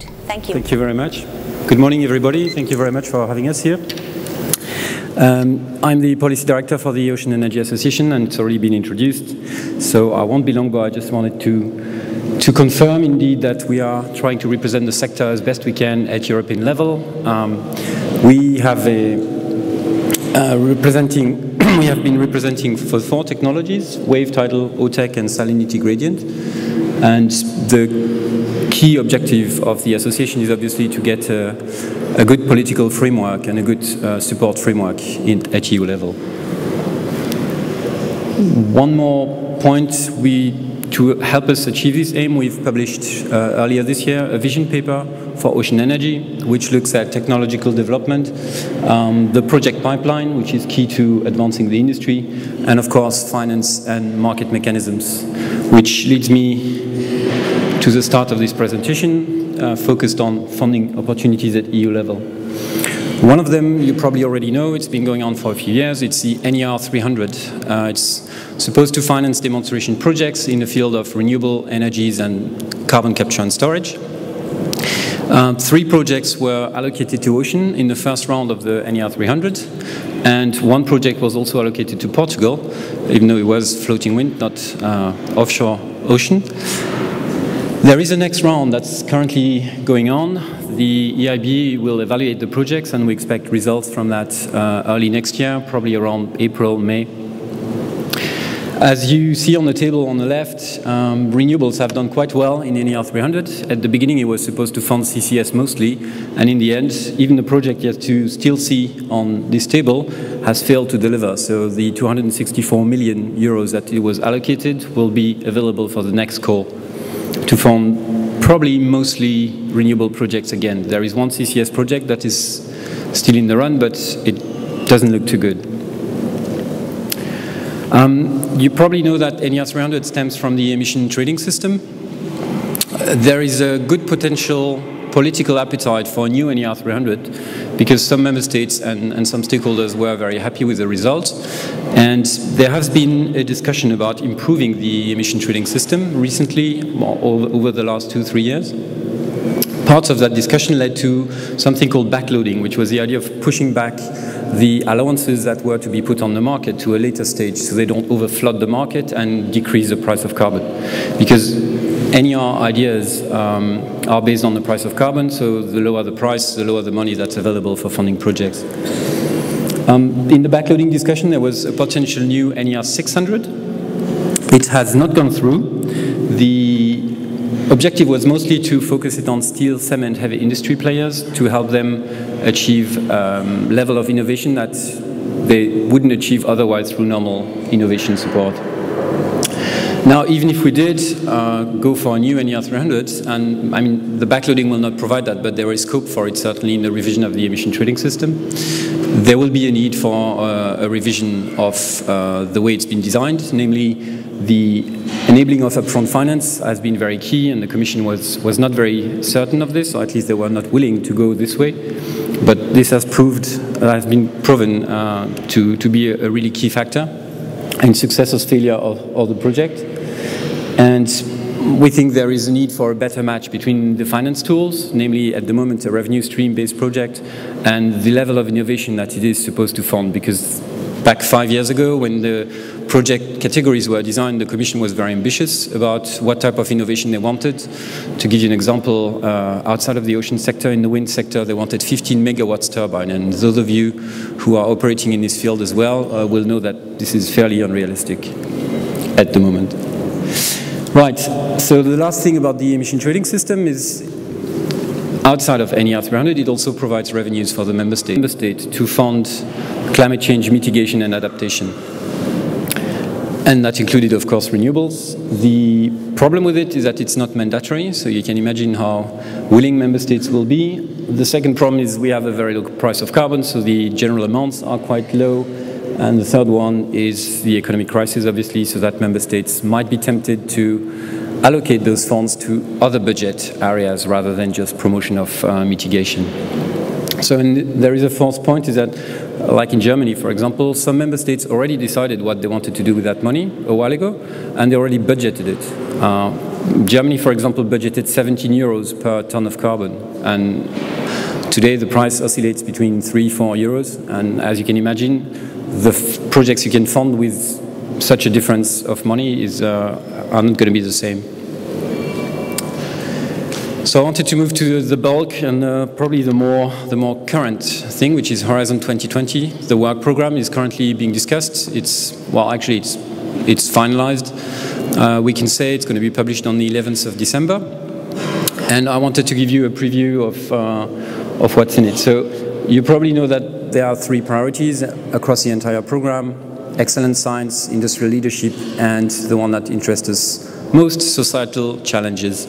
conclude. Thank you. Thank you very much. Good morning, everybody. Thank you very much for having us here. I'm the Policy Director for the Ocean Energy Association, and it's already been introduced, so I won't be long, but I just wanted to confirm, indeed, that we are trying to represent the sector as best we can at European level. We have we have been representing for four technologies: wave, tidal, OTEC, and salinity gradient. And the key objective of the association is obviously to get a good political framework and a good support framework at EU level. One more point, to help us achieve this aim, we've published earlier this year a vision paper for ocean energy, which looks at technological development, the project pipeline, which is key to advancing the industry, and of course finance and market mechanisms, which leads me to the start of this presentation, focused on funding opportunities at EU level. One of them you probably already know, it's been going on for a few years, it's the NER 300. It's supposed to finance demonstration projects in the field of renewable energies and carbon capture and storage. Three projects were allocated to Ocean in the first round of the NER 300, and one project was also allocated to Portugal, even though it was floating wind, not offshore ocean. There is a next round that's currently going on. The EIB will evaluate the projects, and we expect results from that early next year, probably around April, May. As you see on the table on the left, renewables have done quite well in NER 300. At the beginning, it was supposed to fund CCS mostly, and in the end, even the project yet to still see on this table has failed to deliver. So the 264 million euros that it was allocated will be available for the next call to fund probably mostly renewable projects again. There is one CCS project that is still in the run, but it doesn't look too good. You probably know that NER 300 stems from the emission trading system. There is a good potential political appetite for a new NER 300 because some member states and some stakeholders were very happy with the results. And there has been a discussion about improving the emission trading system recently, over the last 2-3 years. Parts of that discussion led to something called backloading, which was the idea of pushing back the allowances that were to be put on the market to a later stage so they don't overflood the market and decrease the price of carbon. Because NER ideas are based on the price of carbon, so the lower the price, the lower the money that's available for funding projects. In the backloading discussion, there was a potential new NER 600. It has not gone through. The objective was mostly to focus it on steel, cement, heavy industry players to help them achieve level of innovation that they wouldn't achieve otherwise through normal innovation support. Now, even if we did go for a new NER 300, and I mean, the backloading will not provide that, but there is scope for it, certainly in the revision of the emission trading system. There will be a need for a revision of the way it's been designed, namely the enabling of upfront finance has been very key, and the Commission was not very certain of this, or at least they were not willing to go this way. But this has been proven to be a really key factor in success or failure of the project. And we think there is a need for a better match between the finance tools, namely at the moment a revenue stream-based project, and the level of innovation that it is supposed to fund. Because back 5 years ago, when the project categories were designed, the Commission was very ambitious about what type of innovation they wanted. To give you an example, outside of the ocean sector, in the wind sector, they wanted 15 megawatts turbine. And those of you who are operating in this field as well will know that this is fairly unrealistic at the moment. Right, so the last thing about the emission trading system is, outside of NER 300, it also provides revenues for the member state to fund climate change mitigation and adaptation. And that included, of course, renewables. The problem with it is that it's not mandatory, so you can imagine how willing member states will be. The second problem is we have a very low price of carbon, so the general amounts are quite low. And the third one is the economic crisis, obviously, so that member states might be tempted to allocate those funds to other budget areas rather than just promotion of mitigation. So there is a fourth point, is that, like in Germany, for example, some member states already decided what they wanted to do with that money a while ago, and they already budgeted it. Germany, for example, budgeted 17 euros per ton of carbon, and today the price oscillates between 3–4 euros, and as you can imagine, the projects you can fund with such a difference of money is, are not going to be the same. So I wanted to move to the bulk and probably the more current thing, which is Horizon 2020. The work program is currently being discussed. It's, well, actually it's finalized. We can say it's going to be published on the 11th of December. And I wanted to give you a preview of what's in it. So you probably know that there are 3 priorities across the entire program: excellent science, industrial leadership, and the one that interests us most, societal challenges.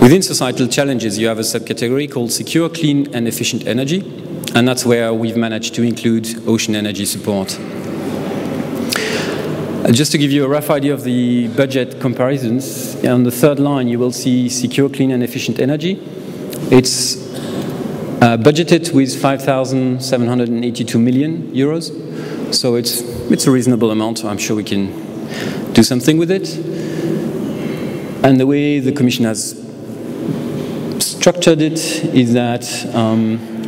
Within societal challenges, you have a subcategory called secure, clean, and efficient energy, and that's where we've managed to include ocean energy support. Just to give you a rough idea of the budget comparisons, on the 3rd line you will see secure, clean, and efficient energy. It's budgeted with 5,782 million euros, so it's a reasonable amount. I'm sure we can do something with it. And the way the Commission has structured it is that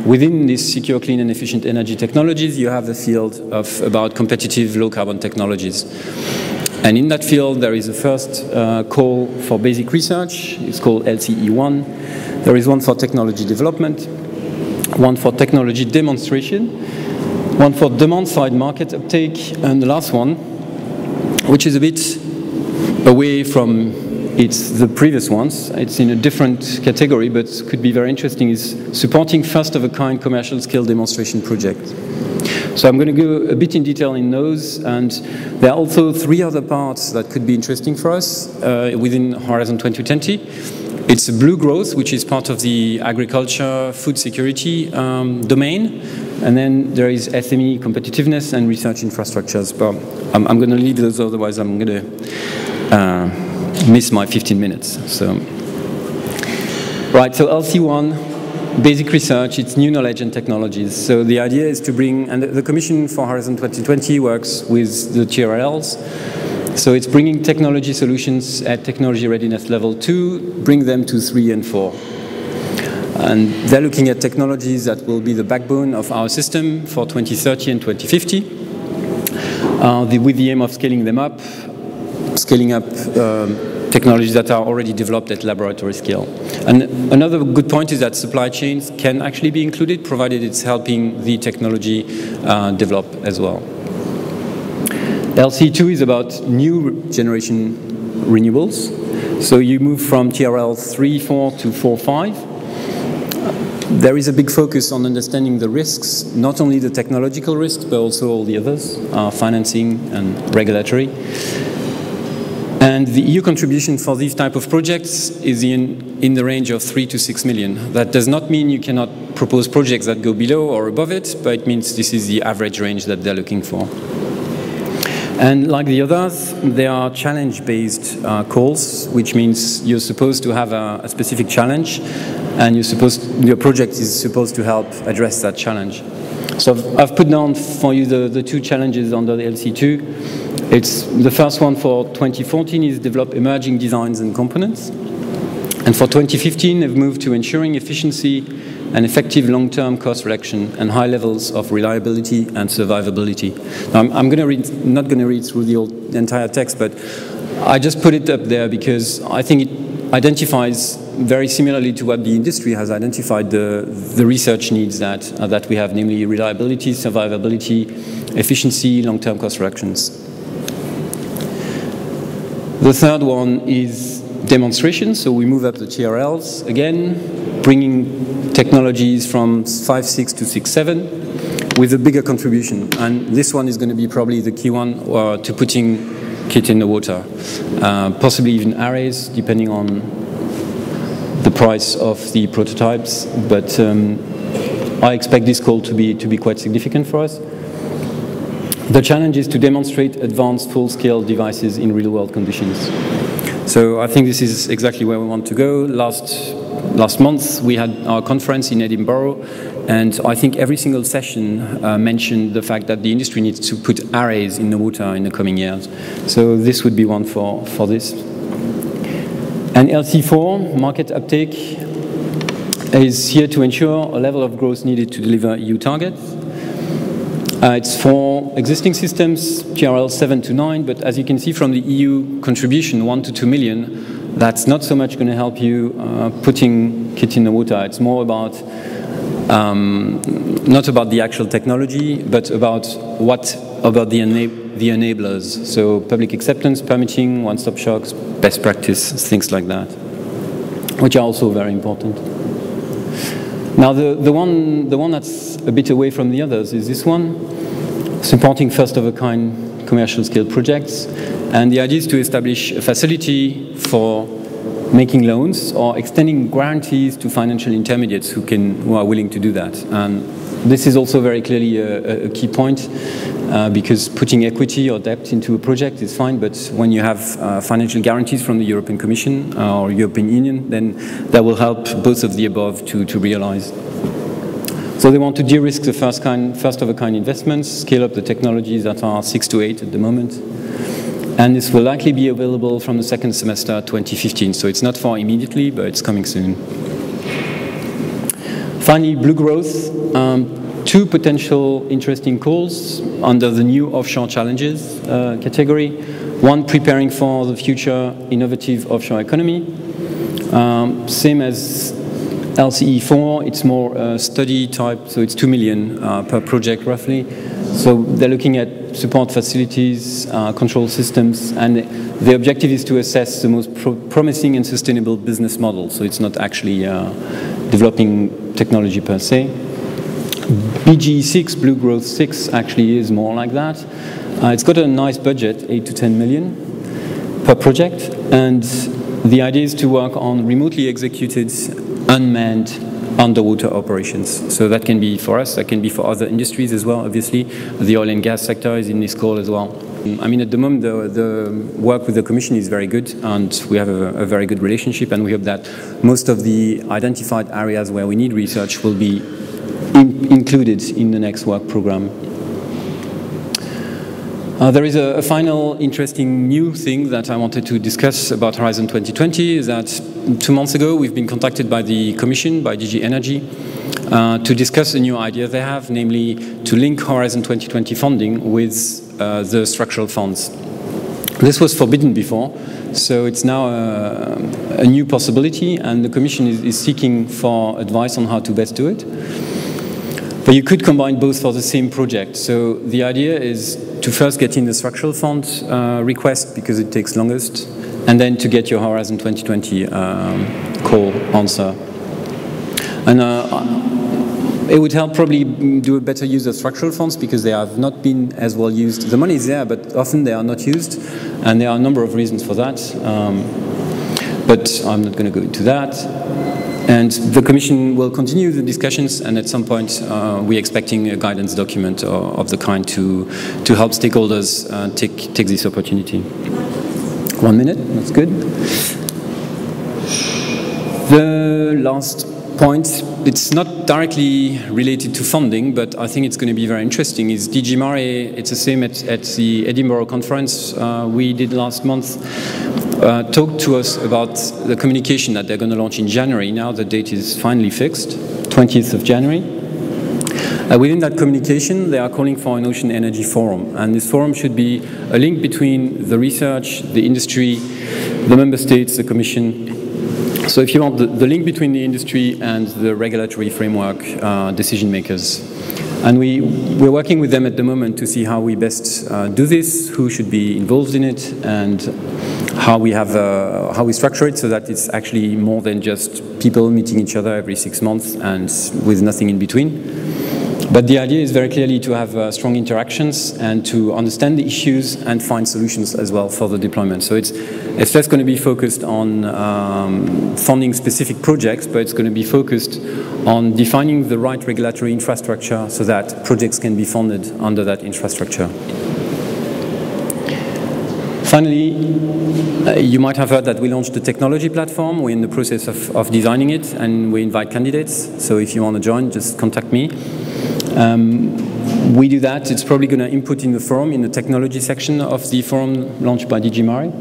within these secure, clean, and efficient energy technologies, you have the field of about competitive low-carbon technologies. And in that field, there is a first call for basic research. It's called LCE1. There is one for technology development, one for technology demonstration, one for demand-side market uptake, and the last one, which is a bit away from it's the previous ones, it's in a different category, but could be very interesting, is supporting first-of-a-kind commercial scale demonstration projects. So I'm going to go a bit in detail in those, and there are also 3 other parts that could be interesting for us within Horizon 2020. It's blue growth, which is part of the agriculture, food security domain, and then there is SME competitiveness and research infrastructures. But I'm going to leave those, otherwise I'm going to miss my 15 minutes. So, right, so LC1, basic research, it's new knowledge and technologies. So the idea is to bring, and the Commission for Horizon 2020 works with the TRLs, so it's bringing technology solutions at technology readiness level 2, bring them to 3 and 4. And they're looking at technologies that will be the backbone of our system for 2030 and 2050, with the aim of scaling them up, technologies that are already developed at laboratory scale. And another good point is that supply chains can actually be included, provided it's helping the technology develop as well. LCE2 is about new generation renewables. So you move from TRL 3.4 to 4.5. There is a big focus on understanding the risks, not only the technological risks, but also all the others, financing and regulatory. And the EU contribution for these type of projects is in the range of 3 to 6 million. That does not mean you cannot propose projects that go below or above it, but it means this is the average range that they're looking for. And like the others, they are challenge-based calls, which means you're supposed to have a specific challenge, and your project is supposed to help address that challenge. So I've put down for you the 2 challenges under the LC2. It's the first one for 2014 is develop emerging designs and components. And for 2015, they've moved to ensuring efficiency and effective long-term cost reduction and high levels of reliability and survivability. Now, I'm not going to read through the entire text, but I just put it up there because I think it identifies very similarly to what the industry has identified the research needs that we have, namely reliability, survivability, efficiency, long-term cost reductions. The third one is demonstration, so we move up the TRLs again, bringing technologies from 5.6 to 6.7 with a bigger contribution, and this one is going to be probably the key one to putting kit in the water, possibly even arrays depending on the price of the prototypes, but I expect this call to be quite significant for us. The challenge is to demonstrate advanced full-scale devices in real-world conditions. So I think this is exactly where we want to go. Last month we had our conference in Edinburgh, and I think every single session mentioned the fact that the industry needs to put arrays in the water in the coming years. So this would be one for this. And LCE4, market uptake, is here to ensure a level of growth needed to deliver EU targets. It's for existing systems, TRL 7 to 9, but as you can see from the EU contribution, 1 to 2 million, that's not so much going to help you putting kit in the water. It's more about, not about the actual technology, but about the enablers. So public acceptance, permitting, one-stop shops, best practice, things like that, which are also very important. Now the one that's a bit away from the others is this one, supporting first-of-a-kind commercial scale projects. And the idea is to establish a facility for making loans or extending guarantees to financial intermediates who are willing to do that. And this is also very clearly a key point, because putting equity or debt into a project is fine, but when you have financial guarantees from the European Commission or European Union, then that will help both of the above to realize. So they want to de-risk the first-of-a-kind investments, scale up the technologies that are 6 to 8 at the moment. And this will likely be available from the second semester 2015, so it's not for immediately, but it's coming soon. Finally, blue growth. Two potential interesting calls under the new offshore challenges category. One, preparing for the future innovative offshore economy. Same as LCE4, it's more study type, so it's 2 million per project roughly. So they're looking at support facilities, control systems, and the objective is to assess the most promising and sustainable business model. So it's not actually developing technology per se. BGE6, Blue Growth 6, actually is more like that. It's got a nice budget, 8 to 10 million per project, and the idea is to work on remotely executed unmanned underwater operations. So that can be for us, that can be for other industries as well, obviously. The oil and gas sector is in this call as well. I mean, at the moment, the work with the Commission is very good, and we have a very good relationship, and we hope that most of the identified areas where we need research will be included in the next work program. There is a final interesting new thing that I wanted to discuss about Horizon 2020, is that 2 months ago we've been contacted by the Commission, by DG Energy, to discuss a new idea they have, namely to link Horizon 2020 funding with the structural funds. This was forbidden before, so it's now a new possibility, and the Commission is seeking for advice on how to best do it. But you could combine both for the same project. So the idea is to first get in the structural fund request, because it takes longest, and then to get your Horizon 2020 call answer. And it would help probably do a better use of structural funds, because they have not been as well used. The money is there, but often they are not used, and there are a number of reasons for that. But I'm not going to go into that. And the Commission will continue the discussions, and at some point we're expecting a guidance document of the kind to help stakeholders take this opportunity. 1 minute, that's good. The last point, it's not directly related to funding, but I think it's going to be very interesting, is DG MARE. It's the same at the Edinburgh conference we did last month. Talked to us about the communication that they're going to launch in January. Now the date is finally fixed, 20th of January. Within that communication, they are calling for an Ocean Energy Forum, and this forum should be a link between the research, the industry, the member states, the Commission. So if you want, the link between the industry and the regulatory framework decision makers. And we're working with them at the moment to see how we best do this, who should be involved in it, and how we structure it so that it's actually more than just people meeting each other every 6 months and with nothing in between. But the idea is very clearly to have strong interactions and to understand the issues and find solutions as well for the deployment. So it's less going to be focused on funding specific projects, but it's going to be focused on defining the right regulatory infrastructure so that projects can be funded under that infrastructure. Finally, you might have heard that we launched the technology platform. We're in the process of designing it, and we invite candidates. So if you want to join, just contact me. We do that. It's probably going to input in the forum, in the technology section of the forum launched by DG MARE.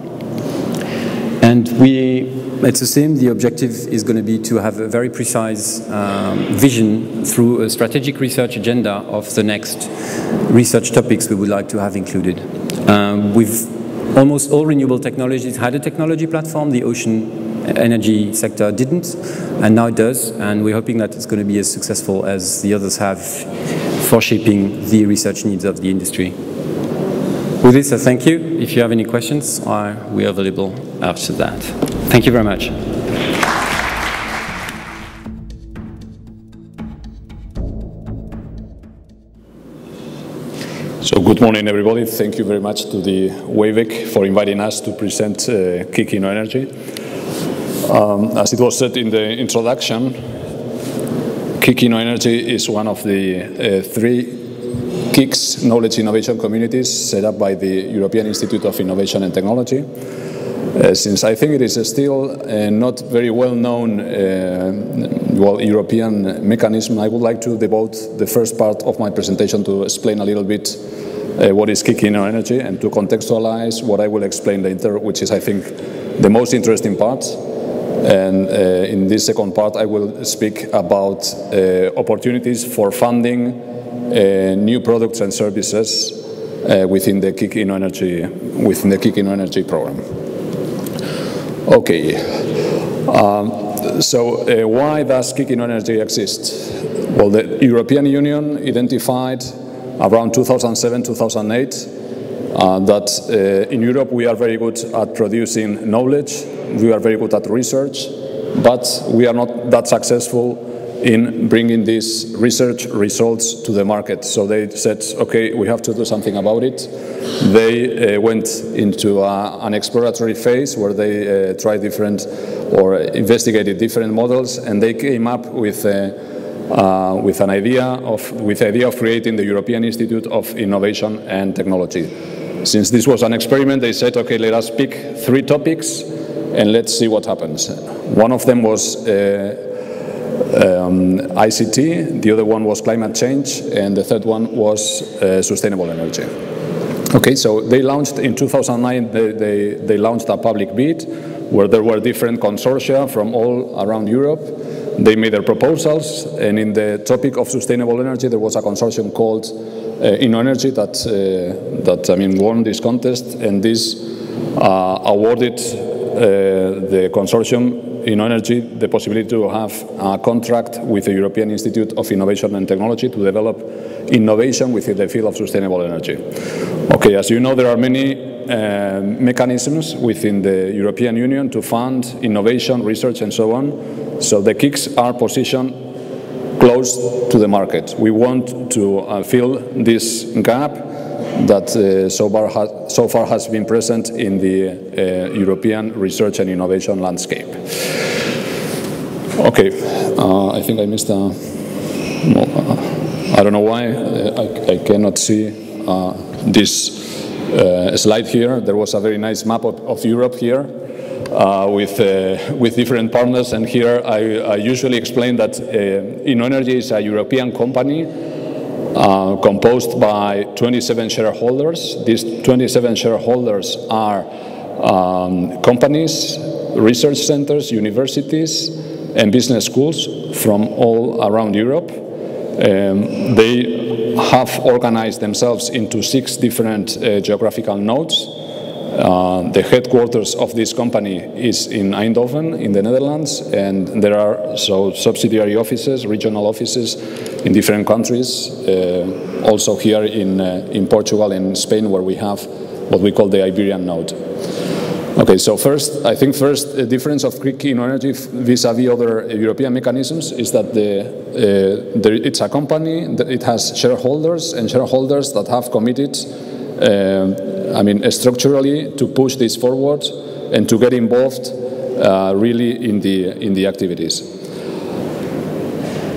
And it's the same, the objective is going to be to have a very precise vision through a strategic research agenda of the next research topics we would like to have included. We've almost all renewable technologies had a technology platform. The ocean energy sector didn't, and now it does, and we're hoping that it's going to be as successful as the others have for shaping the research needs of the industry. With this, I thank you. If you have any questions, we are available after that. Thank you very much. So good morning, everybody. Thank you very much to the WAVEC for inviting us to present KIC InnoEnergy. As it was said in the introduction, KIC InnoEnergy is one of the three KIC's knowledge innovation communities set up by the European Institute of Innovation and Technology. Since I think it is still not very well known European mechanism, I would like to devote the first part of my presentation to explain a little bit what is KIC InnoEnergy and to contextualize what I will explain later, which is, I think, the most interesting part. And in this second part, I will speak about opportunities for funding new products and services within the KIC InnoEnergy program. Okay, so why does KIC InnoEnergy exist? Well, the European Union identified around 2007-2008 that in Europe we are very good at producing knowledge, we are very good at research, but we are not that successful in bringing these research results to the market. So they said, okay, we have to do something about it. They went into an exploratory phase where they tried different or investigated different models, and they came up with the idea of creating the European Institute of Innovation and Technology. Since this was an experiment, they said, okay, let us pick three topics and let's see what happens. One of them was ICT, the other one was climate change, and the third one was sustainable energy. Okay, so they launched in 2009, they launched a public bid where there were different consortia from all around Europe. They made their proposals, and in the topic of sustainable energy there was a consortium called InnoEnergy that won this contest, and this awarded the consortium InnoEnergy the possibility to have a contract with the European Institute of Innovation and Technology to develop innovation within the field of sustainable energy. Okay, as you know, there are many mechanisms within the European Union to fund innovation, research, and so on. So the KICs are positioned close to the market. We want to fill this gap that so far has been present in the European research and innovation landscape. Okay, I think I missed I don't know why I cannot see this slide here. There was a very nice map of Europe here with different partners, and here I usually explain that InnoEnergy is a European company composed by 27 shareholders. These 27 shareholders are companies, research centers, universities, and business schools from all around Europe. They have organized themselves into 6 different geographical nodes. The headquarters of this company is in Eindhoven in the Netherlands, and there are subsidiary offices, regional offices in different countries, also here in Portugal and Spain, where we have what we call the Iberian node. Okay, so I think the difference of KIC InnoEnergy vis-à-vis other European mechanisms is that it's a company, that it has shareholders, and shareholders that have committed structurally to push this forward and to get involved really in the activities.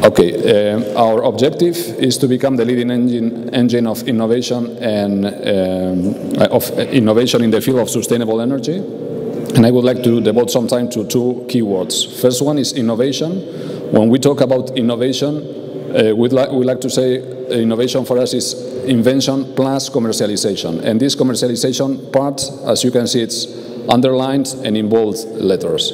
Okay, our objective is to become the leading engine of innovation and of innovation in the field of sustainable energy. And I would like to devote some time to 2 keywords. First one is innovation. When we talk about innovation, we'd like to say innovation for us is invention plus commercialization. And this commercialization part, as you can see, it's underlined and in bold letters.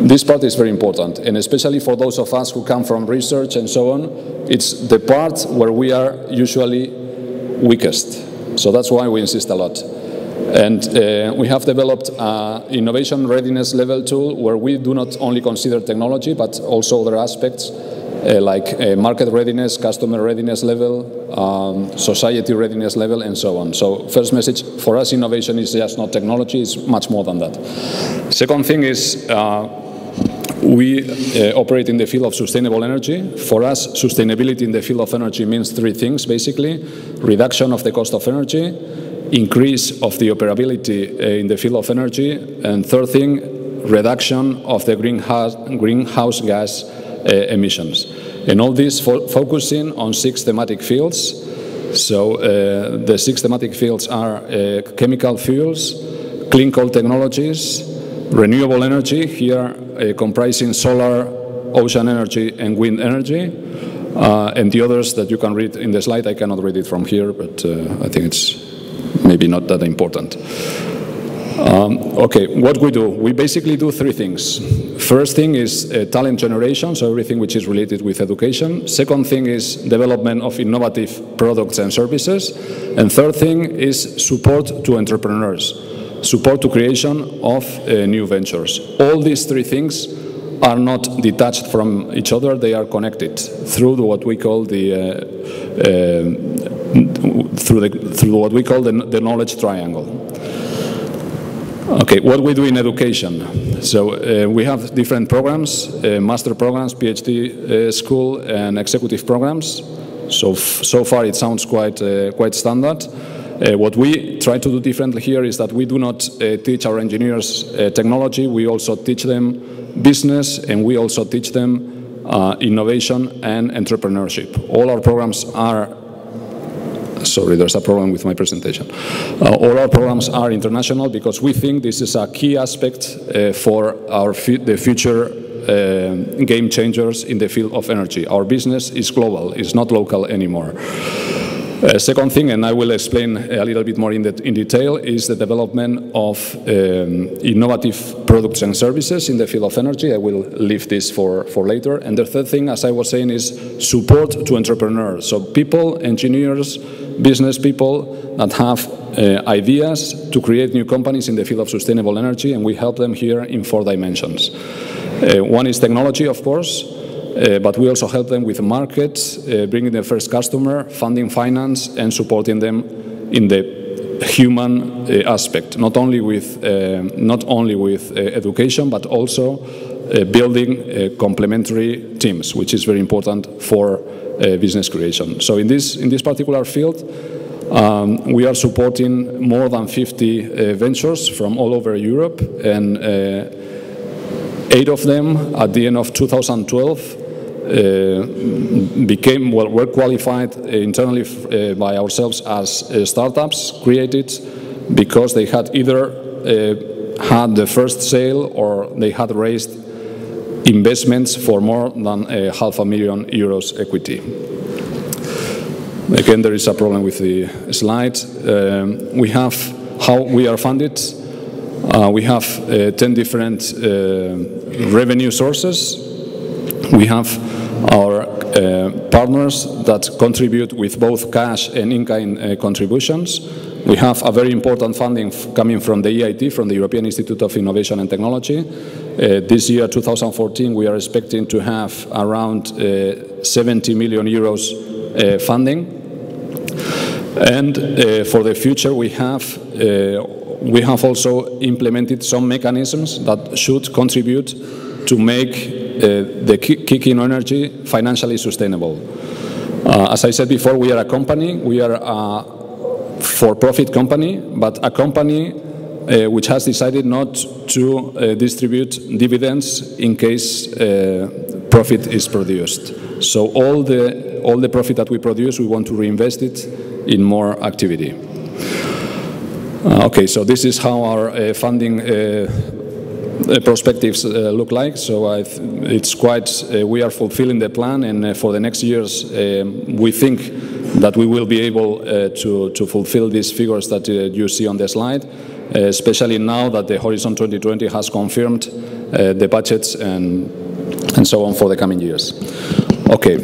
This part is very important, and especially for those of us who come from research and so on, it's the part where we are usually weakest. So that's why we insist a lot. And we have developed an innovation readiness level tool where we do not only consider technology but also other aspects like market readiness, customer readiness level, society readiness level, and so on. So first message, for us innovation is just not technology, it's much more than that. Second thing is we operate in the field of sustainable energy. For us, sustainability in the field of energy means three things basically: reduction of the cost of energy, increase of the operability in the field of energy, and third thing, reduction of the greenhouse gas emissions. And all this focusing on six thematic fields. So the six thematic fields are chemical fuels, clean coal technologies, renewable energy, here comprising solar, ocean energy and wind energy, and the others that you can read in the slide. I cannot read it from here, but I think it's maybe not that important. Okay, what we do? We basically do three things. First thing is talent generation, so everything which is related with education. Second thing is development of innovative products and services. And third thing is support to entrepreneurs, support to creation of new ventures. All these three things are not detached from each other, they are connected through what we call the through what we call the knowledge triangle. Okay, what we do in education. So we have different programs, master programs, PhD school, and executive programs. So far it sounds quite standard. What we try to do differently here is that we do not teach our engineers technology, we also teach them business, and we also teach them innovation and entrepreneurship. All our programs are Sorry, there's a problem with my presentation. All our programs are international because we think this is a key aspect for the future game changers in the field of energy. Our business is global, it's not local anymore. Second thing, and I will explain a little bit more in detail, is the development of innovative products and services in the field of energy. I will leave this for later. And the third thing, as I was saying, is support to entrepreneurs. So people, engineers, business people that have ideas to create new companies in the field of sustainable energy, and we help them here in four dimensions. One is technology, of course. But we also help them with the markets, bringing their first customer, funding finance, and supporting them in the human aspect, not only with education, but also building complementary teams, which is very important for business creation. So in this particular field, we are supporting more than 50 ventures from all over Europe, and 8 of them at the end of 2012 were qualified internally by ourselves as startups created because they had either had the first sale or they had raised investments for more than €500,000 equity. Again, there is a problem with the slide. We have how we are funded. We have 10 different revenue sources. We have our partners that contribute with both cash and in-kind contributions. We have a very important funding coming from the EIT, from the European Institute of Innovation and Technology. This year, 2014, we are expecting to have around €70 million funding. And for the future, we have also implemented some mechanisms that should contribute to make the KIC InnoEnergy financially sustainable. As I said before, we are a company, we are a for-profit company, but a company which has decided not to distribute dividends in case profit is produced. So all the profit that we produce, we want to reinvest it in more activity. Okay, so this is how our funding perspectives look like. So it's quite, we are fulfilling the plan, and for the next years we think that we will be able to fulfill these figures that you see on the slide. especially now that the Horizon 2020 has confirmed the budgets and so on for the coming years. Okay,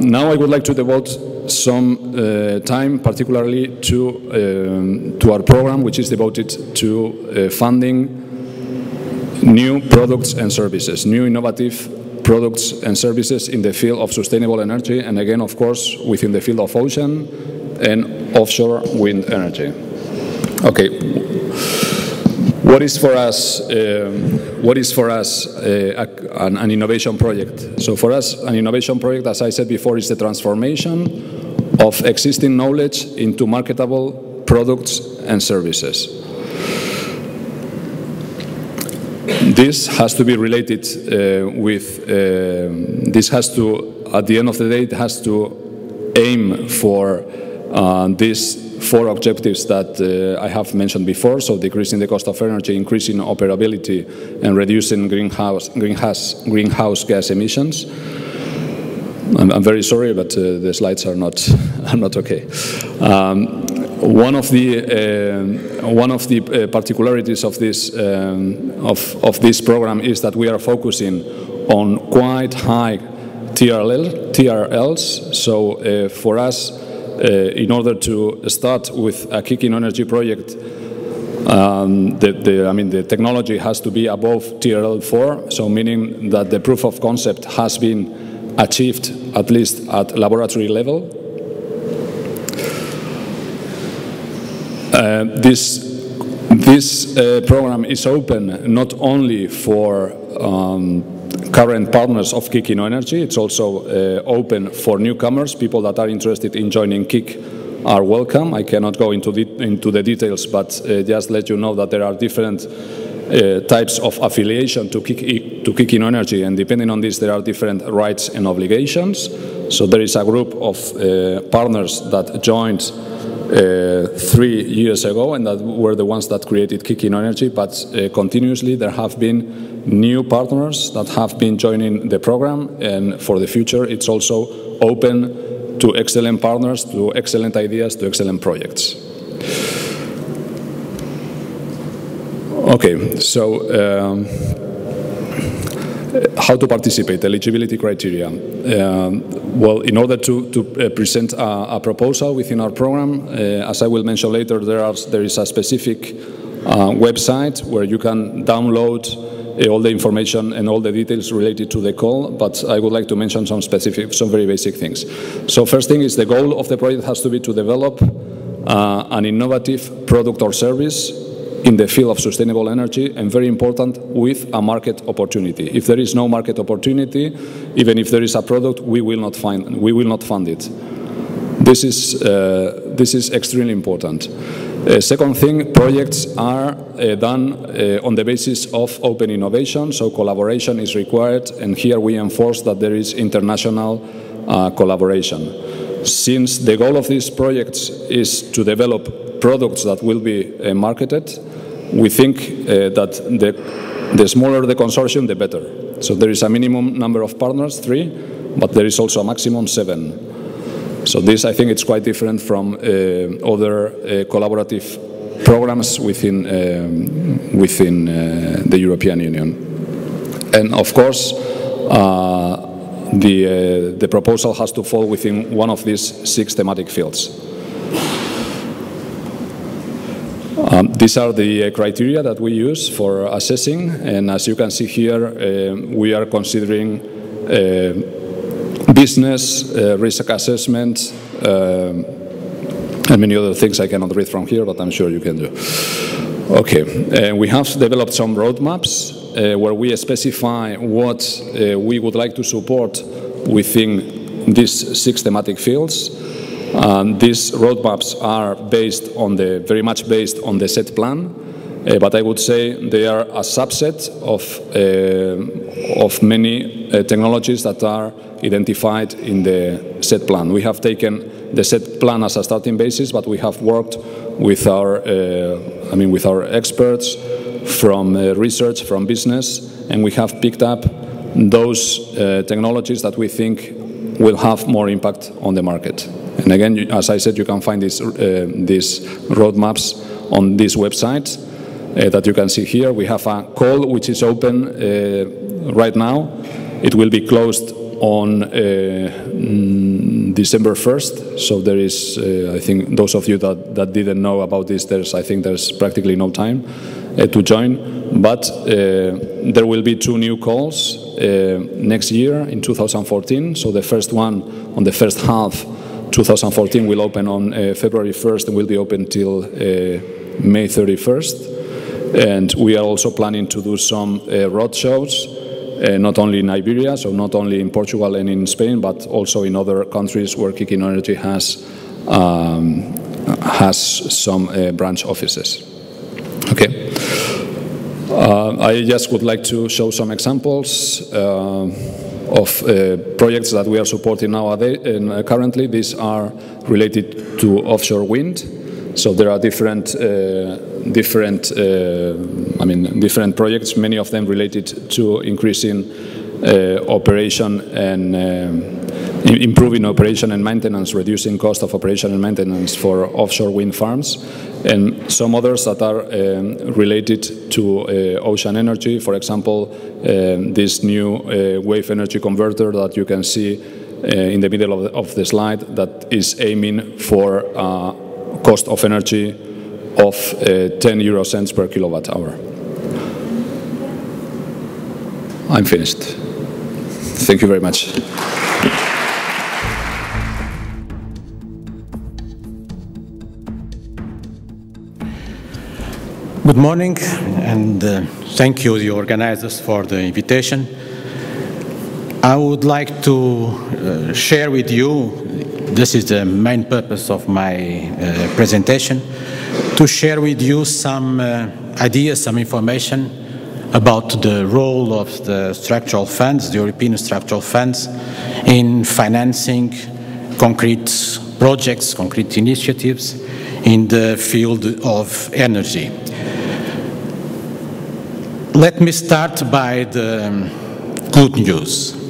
now I would like to devote some time particularly to our program, which is devoted to funding new products and services, new innovative products and services in the field of sustainable energy, and again, of course, within the field of ocean and offshore wind energy. Okay, what is for us an innovation project? So for us, an innovation project, as I said before, is the transformation of existing knowledge into marketable products and services. This has to be related at the end of the day, it has to aim for these four objectives that I have mentioned before. So decreasing the cost of energy, increasing operability, and reducing greenhouse gas emissions. I'm very sorry, but the slides are not okay. One of the particularities of this program is that we are focusing on quite high TRLs. So for us, in order to start with a KIC InnoEnergy project, the technology has to be above TRL 4. So meaning that the proof of concept has been achieved at least at laboratory level. This program is open not only for current partners of KIC InnoEnergy, it's also open for newcomers. People that are interested in joining KIC are welcome. I cannot go into the details, but just let you know that there are different types of affiliation to KIC InnoEnergy, and depending on this there are different rights and obligations. So there is a group of partners that joined 3 years ago, and that were the ones that created KIC InnoEnergy, but continuously there have been new partners that have been joining the program, and for the future it's also open to excellent partners, to excellent ideas, to excellent projects. Okay, so how to participate, eligibility criteria. Well, in order to present a proposal within our program, as I will mention later, there is a specific website where you can download all the information and all the details related to the call, but I would like to mention some very basic things. So first thing is the goal of the project has to be to develop an innovative product or service in the field of sustainable energy, and very important, with a market opportunity. If there is no market opportunity, even if there is a product, we will not fund it. This is extremely important. Second thing, projects are done on the basis of open innovation, so collaboration is required, and here we enforce that there is international collaboration. Since the goal of these projects is to develop products that will be marketed, we think that the smaller the consortium, the better. So there is a minimum number of partners, 3, but there is also a maximum 7. So this, I think, it's quite different from other collaborative programs within the European Union. And of course, the proposal has to fall within one of these 6 thematic fields. These are the criteria that we use for assessing, and as you can see here, we are considering business, risk assessment, and many other things I cannot read from here, but I'm sure you can do. Okay, we have developed some roadmaps where we specify what we would like to support within these 6 thematic fields. These roadmaps are very much based on the SET Plan, but I would say they are a subset of many technologies that are identified in the SET Plan. We have taken the SET Plan as a starting basis, but we have worked with our experts from research, from business, and we have picked up those technologies that we think will have more impact on the market. And again, as I said, you can find these roadmaps on this website that you can see here. We have a call which is open right now. It will be closed on December 1st. So there is, I think, those of you that didn't know about this, I think there's practically no time to join. But there will be two new calls next year in 2014. So the first one on the first half 2014 will open on February 1st and will be open till May 31st. And we are also planning to do some roadshows, not only in Iberia, so not only in Portugal and in Spain, but also in other countries where KIC InnoEnergy has some branch offices. Okay. I just would like to show some examples of projects that we are supporting nowadays. And, currently, these are related to offshore wind. So there are different projects, many of them related to increasing operation and improving operation and maintenance, reducing cost of operation and maintenance for offshore wind farms, and some others that are related to ocean energy. For example, this new wave energy converter that you can see in the middle of the slide, that is aiming for cost of energy of 10 euro cents per kilowatt hour. I'm finished. Thank you very much. Good morning, and thank you, the organizers, for the invitation. I would like to share with you, this is the main purpose of my presentation, to share with you some ideas, some information about the role of the structural funds, the European structural funds, in financing concrete projects, concrete initiatives in the field of energy. Let me start by the good news.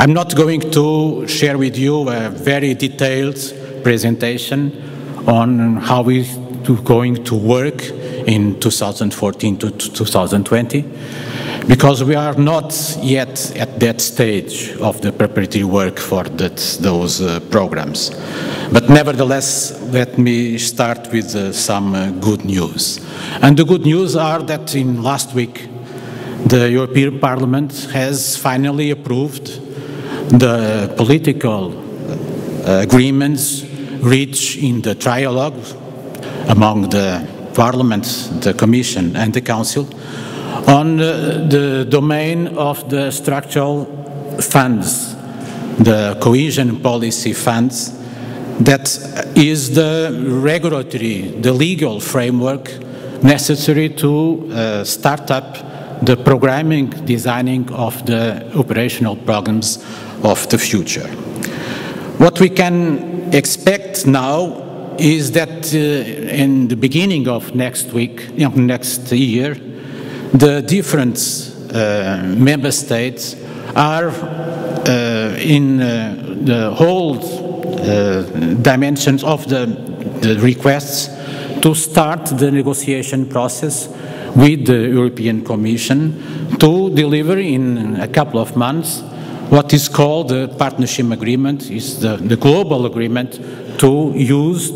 I'm not going to share with you a very detailed presentation on how we are going to work in 2014 to 2020, because we are not yet at that stage of the preparatory work for those programs. But nevertheless, let me start with some good news. And the good news are that in last week, the European Parliament has finally approved the political agreements reached in the trialogue among the Parliament, the Commission and the Council on the domain of the structural funds, the cohesion policy funds, that is the regulatory, the legal framework necessary to start up the programming, designing of the operational programs of the future. What we can expect now is that in the beginning of next year, the different member states are in the whole dimensions of the requests to start the negotiation process with the European Commission to deliver in a couple of months what is called the partnership agreement. It's the global agreement to use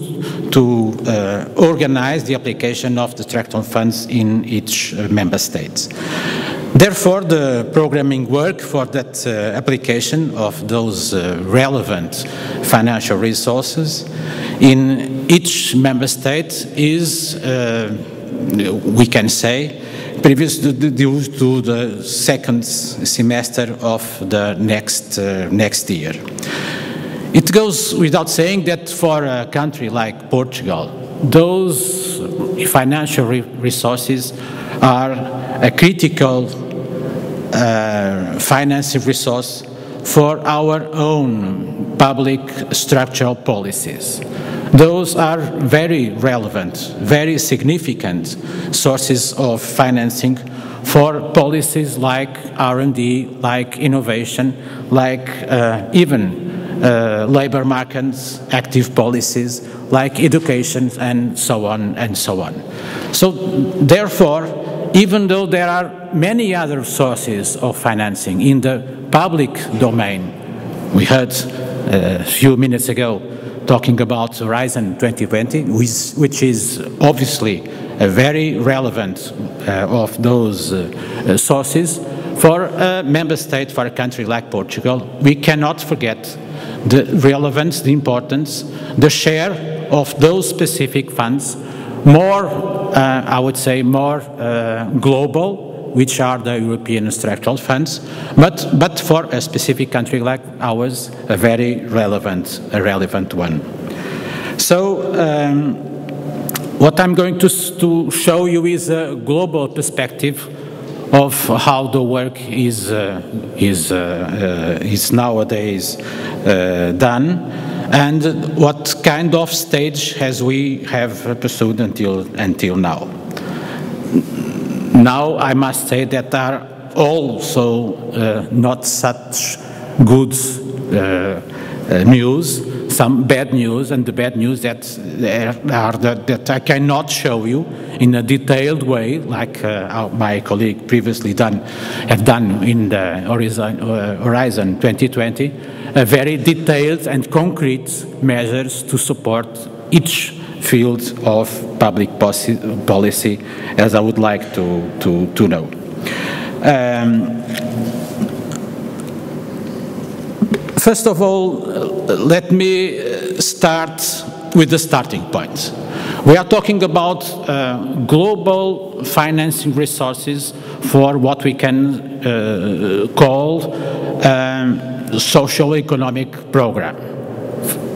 to organize the application of the structural funds in each member state. Therefore, the programming work for that application of those relevant financial resources in each member state is we can say, previously due to the second semester of the next year. It goes without saying that for a country like Portugal, those financial resources are a critical financing resource for our own public structural policies. Those are very relevant, very significant sources of financing for policies like R&D, like innovation, like even labour markets, active policies like education and so on and so on. So therefore, even though there are many other sources of financing in the public domain, we heard a few minutes ago talking about Horizon 2020, which is obviously a very relevant of those sources. For a member state, for a country like Portugal, we cannot forget the relevance, the importance, the share of those specific funds, more, I would say, more global, which are the European structural funds, but for a specific country like ours, a very relevant one. So what I'm going to show you is a global perspective of how the work is nowadays done, and what kind of stage has we have pursued until now. Now I must say that there are also not such good news, some bad news, and the bad news that I cannot show you in a detailed way, like my colleague previously have done in the Horizon 2020, very detailed and concrete measures to support each field of public policy, as I would like to know. First of all, let me start with the starting point. We are talking about global financing resources for what we can call socio-economic program,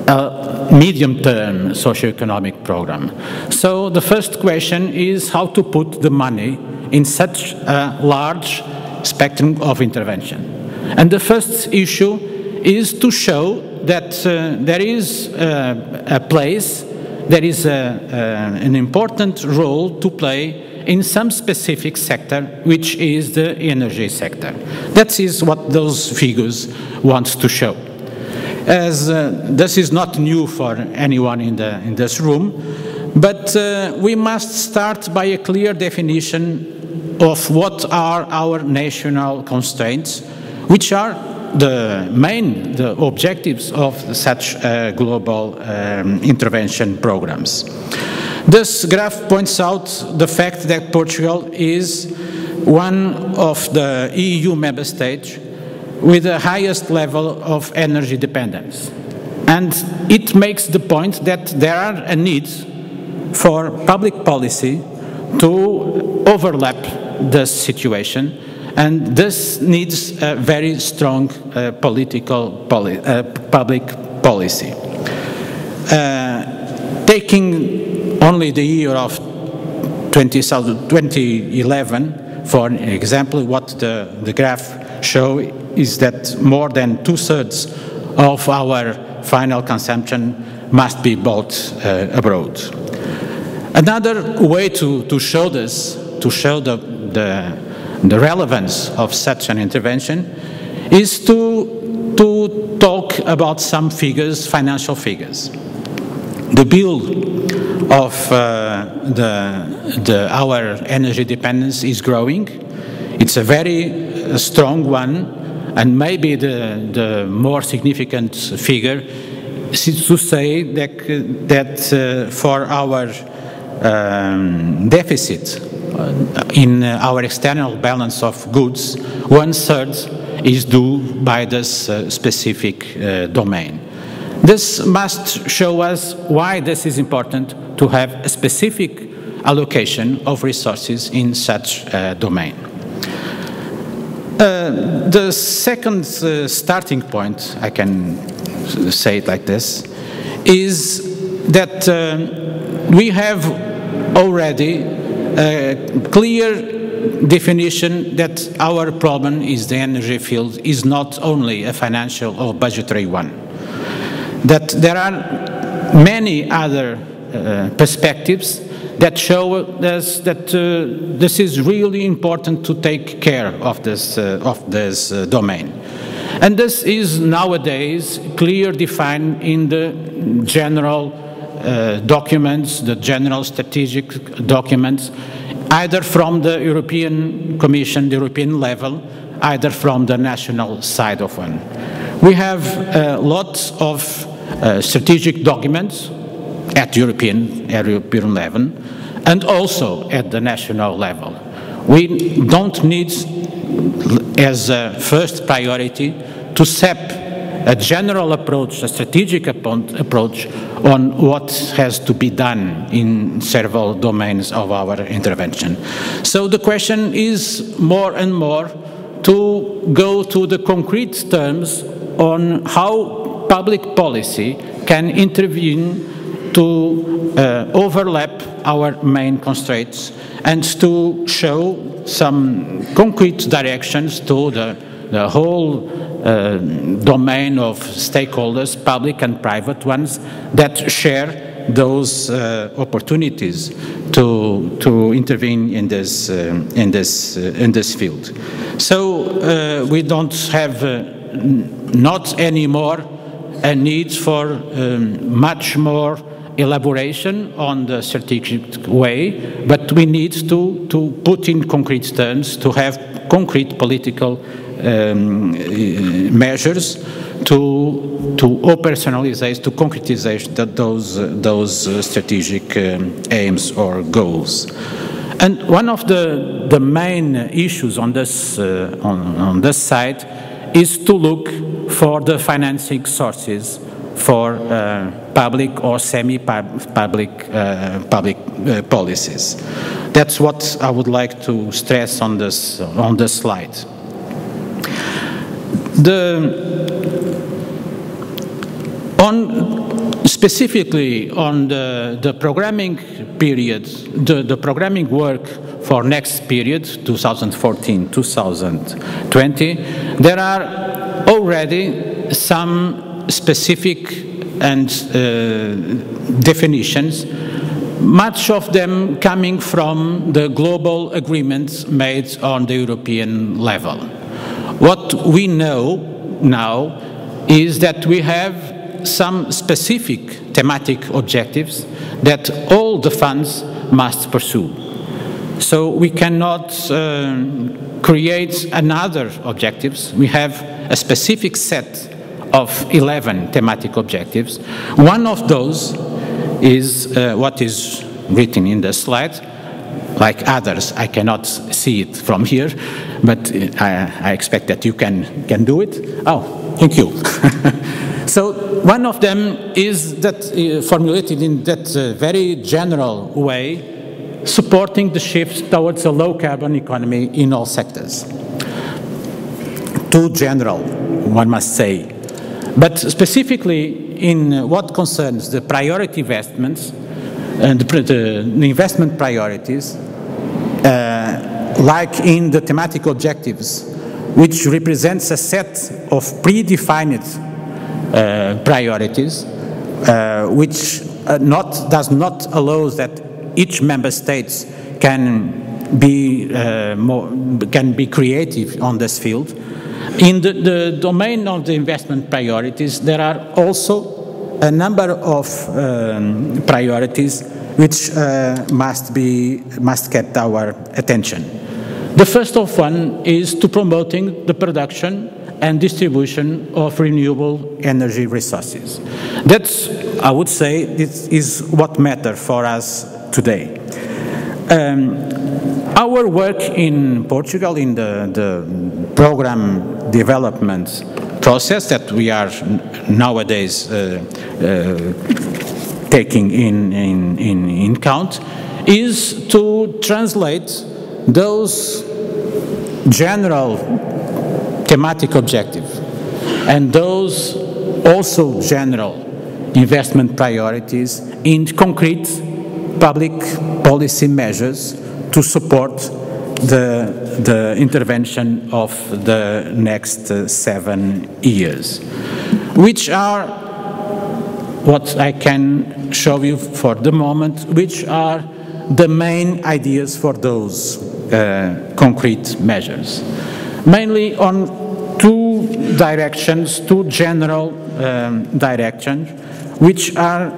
a medium-term socio-economic program. So the first question is how to put the money in such a large spectrum of intervention. And the first issue is to show that there is a place, there is an important role to play in some specific sector, which is the energy sector. That is what those figures want to show. As this is not new for anyone in this room, but we must start by a clear definition of what are our national constraints, which are the objectives of such global intervention programs. This graph points out the fact that Portugal is one of the EU member states with the highest level of energy dependence. And it makes the point that there are a need for public policy to overlap this situation. And this needs a very strong public policy. Taking only the year of 2011, for example, what the graph shows is that more than two-thirds of our final consumption must be bought abroad. Another way to show this, to show the relevance of such an intervention is to talk about some figures, financial figures. The bill of our energy dependence is growing. It's a very strong one, and maybe the more significant figure is to say that for our deficit, in our external balance of goods, one-third is due by this specific domain. This must show us why this is important to have a specific allocation of resources in such a domain. The second starting point, I can say it like this, is that we have already a clear definition that our problem is the energy field is not only a financial or budgetary one, that there are many other perspectives that show us that this is really important to take care of this domain. And this is nowadays clearly defined in the general documents, the general strategic documents, either from the European Commission, the European level, either from the national side of one. We have lots of strategic documents at European level and also at the national level. We don't need, as a first priority, to set a general approach, a strategic approach on what has to be done in several domains of our intervention. So the question is more and more to go to the concrete terms on how public policy can intervene to overlap our main constraints and to show some concrete directions to the whole domain of stakeholders, public and private ones, that share those opportunities to intervene in this field. So we don't have not anymore a need for much more elaboration on the strategic way, but we need to put in concrete terms, to have concrete political measures to operationalize, to concretize those strategic aims or goals. And one of the main issues on this side is to look for the financing sources for public or semi-public public policies. That's what I would like to stress on this slide. Specifically on the programming period, the programming work for next period, 2014-2020, there are already some specific and definitions, much of them coming from the global agreements made on the European level. What we know now is that we have some specific thematic objectives that all the funds must pursue. So we cannot create another objectives. We have a specific set of 11 thematic objectives. One of those is what is written in the slide. Like others, I cannot see it from here, but I expect that you can do it. Oh, thank you. So one of them is that formulated in that very general way, supporting the shift towards a low-carbon economy in all sectors. Too general, one must say. But specifically in what concerns the priority investments and the investment priorities, like in the thematic objectives, which represents a set of predefined priorities, which does not allow that each member state can be creative on this field. In the domain of the investment priorities, there are also a number of priorities which must get our attention. The first of one is to promoting the production and distribution of renewable energy resources. That's, I would say, this is what matters for us today. Our work in Portugal in the program development process that we are nowadays taking in count is to translate those general thematic objectives and those also general investment priorities in concrete public policy measures to support the intervention of the next 7 years, which are what I can show you for the moment, which are the main ideas for those concrete measures. Mainly on two directions, two general directions, which are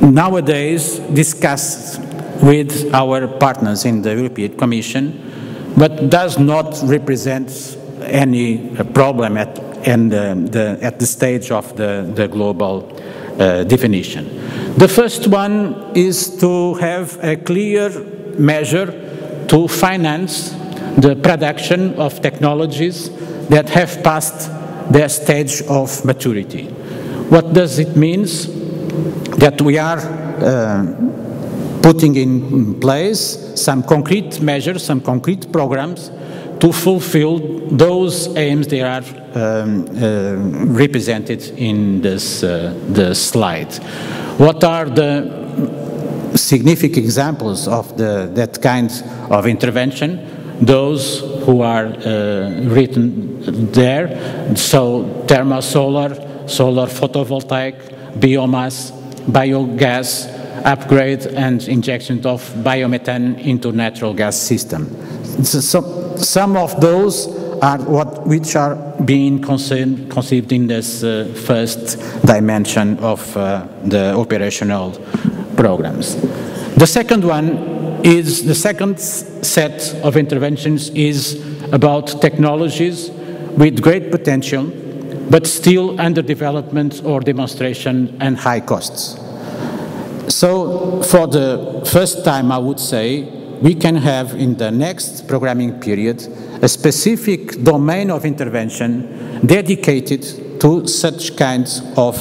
nowadays discussed with our partners in the European Commission, but does not represent any problem at the stage of the global definition. The first one is to have a clear measure to finance the production of technologies that have passed their stage of maturity. What does it mean? That we are putting in place some concrete measures, some concrete programs to fulfill those aims that are represented in this the slide. What are the significant examples of that kind of intervention? Those who are written there, so thermosolar, solar photovoltaic, biomass, biogas, upgrade and injection of biomethane into natural gas system. So some of those are which are being conceived in this first dimension of the operational programs. The second one is the second set of interventions is about technologies with great potential but still under development or demonstration and high costs. So for the first time, I would say, we can have in the next programming period a specific domain of intervention dedicated to such kinds of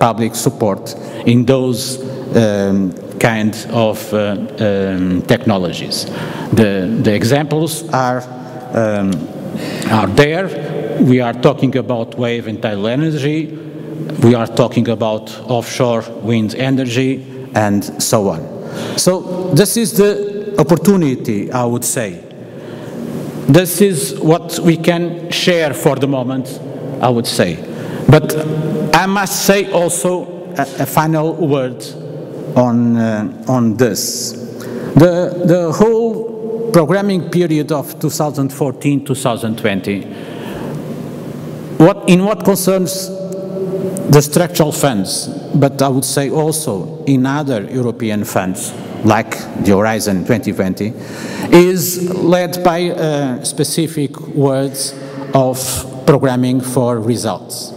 public support in those kinds of technologies. The examples are there. We are talking about wave and tidal energy. We are talking about offshore wind energy and so on. So this is the opportunity, I would say. This is what we can share for the moment, I would say. But I must say also a final word on this. The whole programming period of 2014-2020, in what concerns the structural funds, but I would say also in other European funds, like the Horizon 2020, is led by specific words of programming for results.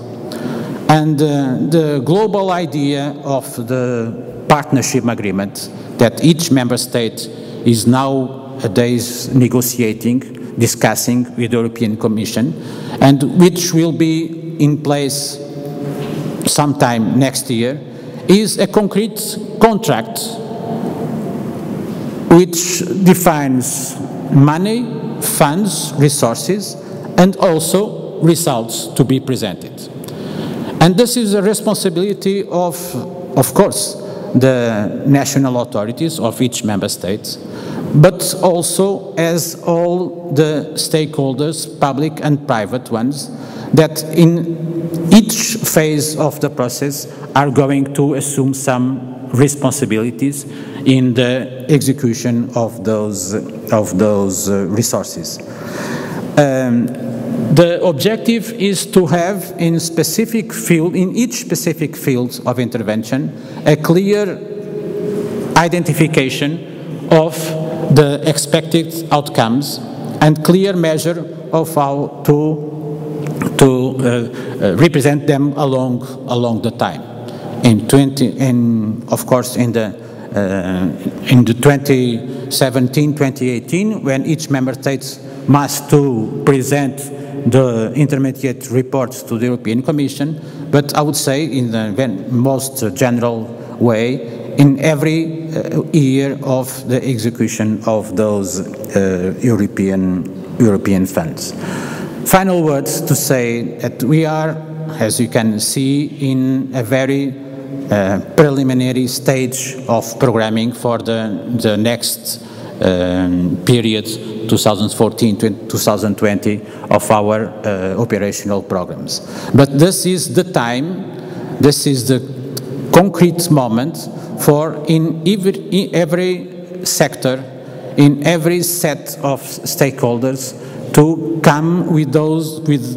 And the global idea of the partnership agreement that each member state is nowadays negotiating, discussing with the European Commission, and which will be in place sometime next year, is a concrete contract which defines money, funds, resources, and also results to be presented. And this is a responsibility of course, the national authorities of each member state, but also as all the stakeholders, public and private ones, that in each phase of the process are going to assume some responsibilities in the execution of those resources. The objective is to have in specific field, in each specific field of intervention, a clear identification of the expected outcomes and clear measure of how to represent them along the time. In the 2017-2018, when each member state must to present the intermediate reports to the European Commission, but I would say in the most general way, in every year of the execution of those European funds. Final words to say that we are, as you can see, in a very preliminary stage of programming for the next period 2014 to 2020 of our operational programs. But this is the time, this is the concrete moment for in every sector, in every set of stakeholders to come with those, with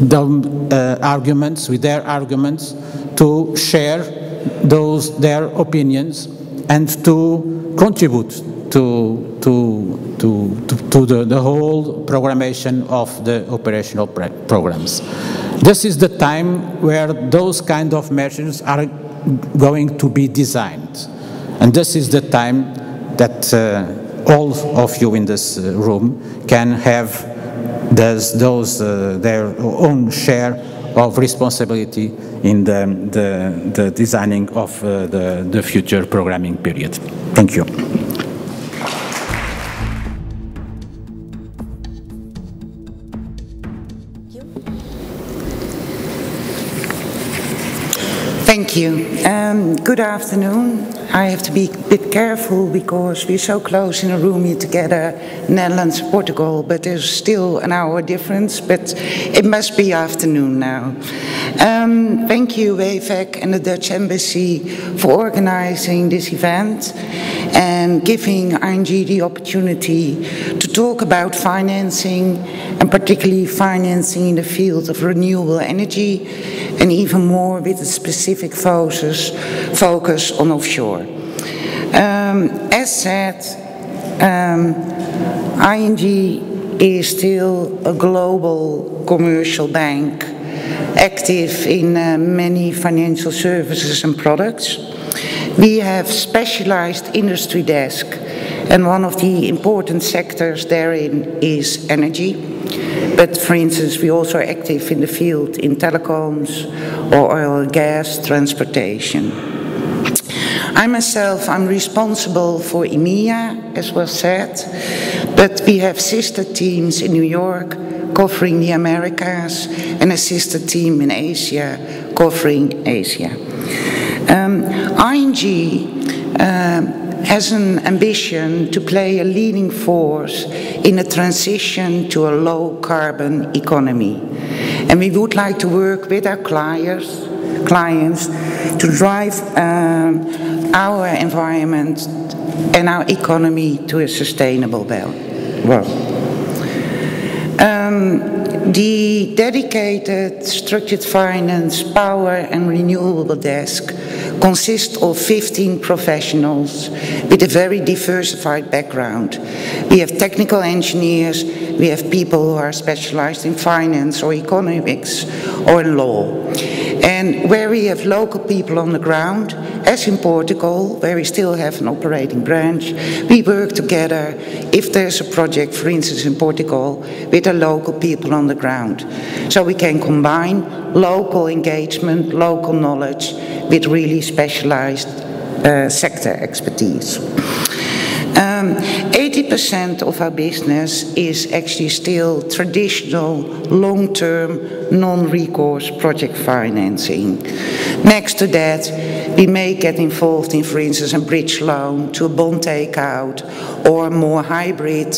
their arguments, to share their opinions and to contribute to the whole programmation of the operational programs. This is the time where those kind of measures are going to be designed, and this is the time that all of you in this room can have their own share of responsibility in the designing of the future programming period. Thank you. Thank you. Good afternoon. I have to be a bit careful because we're so close in a room here together, Netherlands, Portugal, but there's still an hour difference, but it must be afternoon now. Thank you, WAVEC and the Dutch Embassy for organizing this event and giving ING the opportunity to talk about financing, and particularly financing in the field of renewable energy, and even more with a specific focus on offshore. As said, ING is still a global commercial bank, active in many financial services and products. We have specialized industry desk, and one of the important sectors therein is energy. But for instance, we also are active in the field in telecoms or oil and gas, transportation. I myself, I'm responsible for EMEA, as was said, but we have sister teams in New York covering the Americas and a sister team in Asia covering Asia. ING has an ambition to play a leading force in a transition to a low-carbon economy. And we would like to work with our clients to drive our environment and our economy to a sustainable world. The dedicated structured finance, power and renewable desk consists of 15 professionals with a very diversified background. We have technical engineers, we have people who are specialized in finance or economics or in law. And where we have local people on the ground, as in Portugal, where we still have an operating branch, we work together if there's a project, for instance in Portugal, with the local people on the ground. So we can combine local engagement, local knowledge with really specialized sector expertise. 80% of our business is actually still traditional, long-term, non-recourse project financing. Next to that, we may get involved in, for instance, a bridge loan to a bond takeout or a more hybrid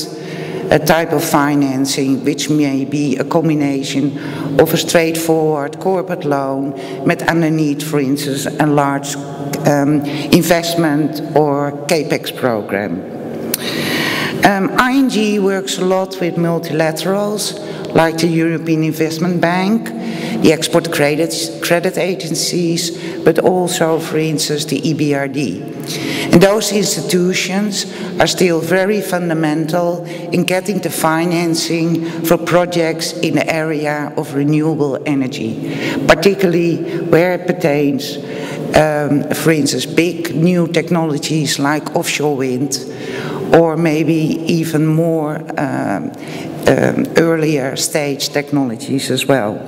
type of financing, which may be a combination of a straightforward corporate loan with underneath, for instance, a large investment or CAPEX program. ING works a lot with multilaterals, like the European Investment Bank, the export credit agencies, but also, for instance, the EBRD. And those institutions are still very fundamental in getting the financing for projects in the area of renewable energy, particularly where it pertains, for instance, big new technologies like offshore wind, or maybe even more earlier stage technologies as well.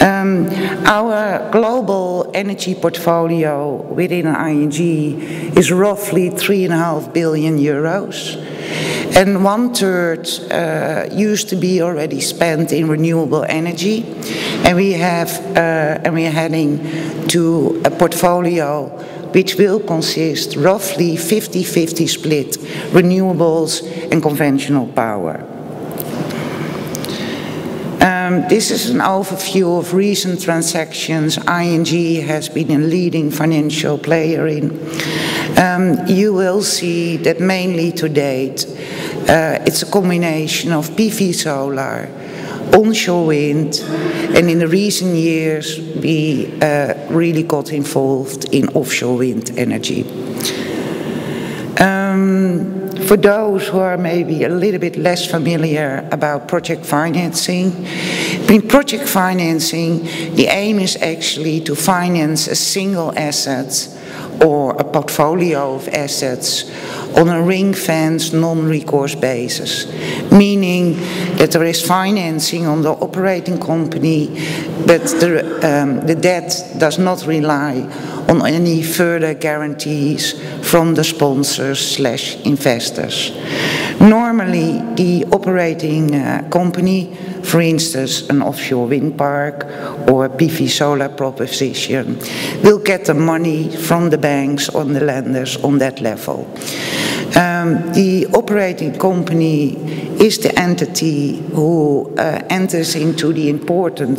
Our global energy portfolio within ING is roughly €3.5 billion, and 1/3 used to be already spent in renewable energy, and we're heading to a portfolio which will consist roughly 50-50 split renewables and conventional power. This is an overview of recent transactions ING has been a leading financial player in. You will see that mainly to date It's a combination of PV solar, onshore wind, and in the recent years we really got involved in offshore wind energy. For those who are maybe a little bit less familiar about project financing, in project financing the aim is actually to finance a single asset or a portfolio of assets on a ring-fenced, non-recourse basis, meaning that there is financing on the operating company, but the debt does not rely on any further guarantees from the sponsors/investors. Normally, the operating company, for instance an offshore wind park or a PV solar proposition, will get the money from the banks or the lenders on that level. The operating company is the entity who enters into the important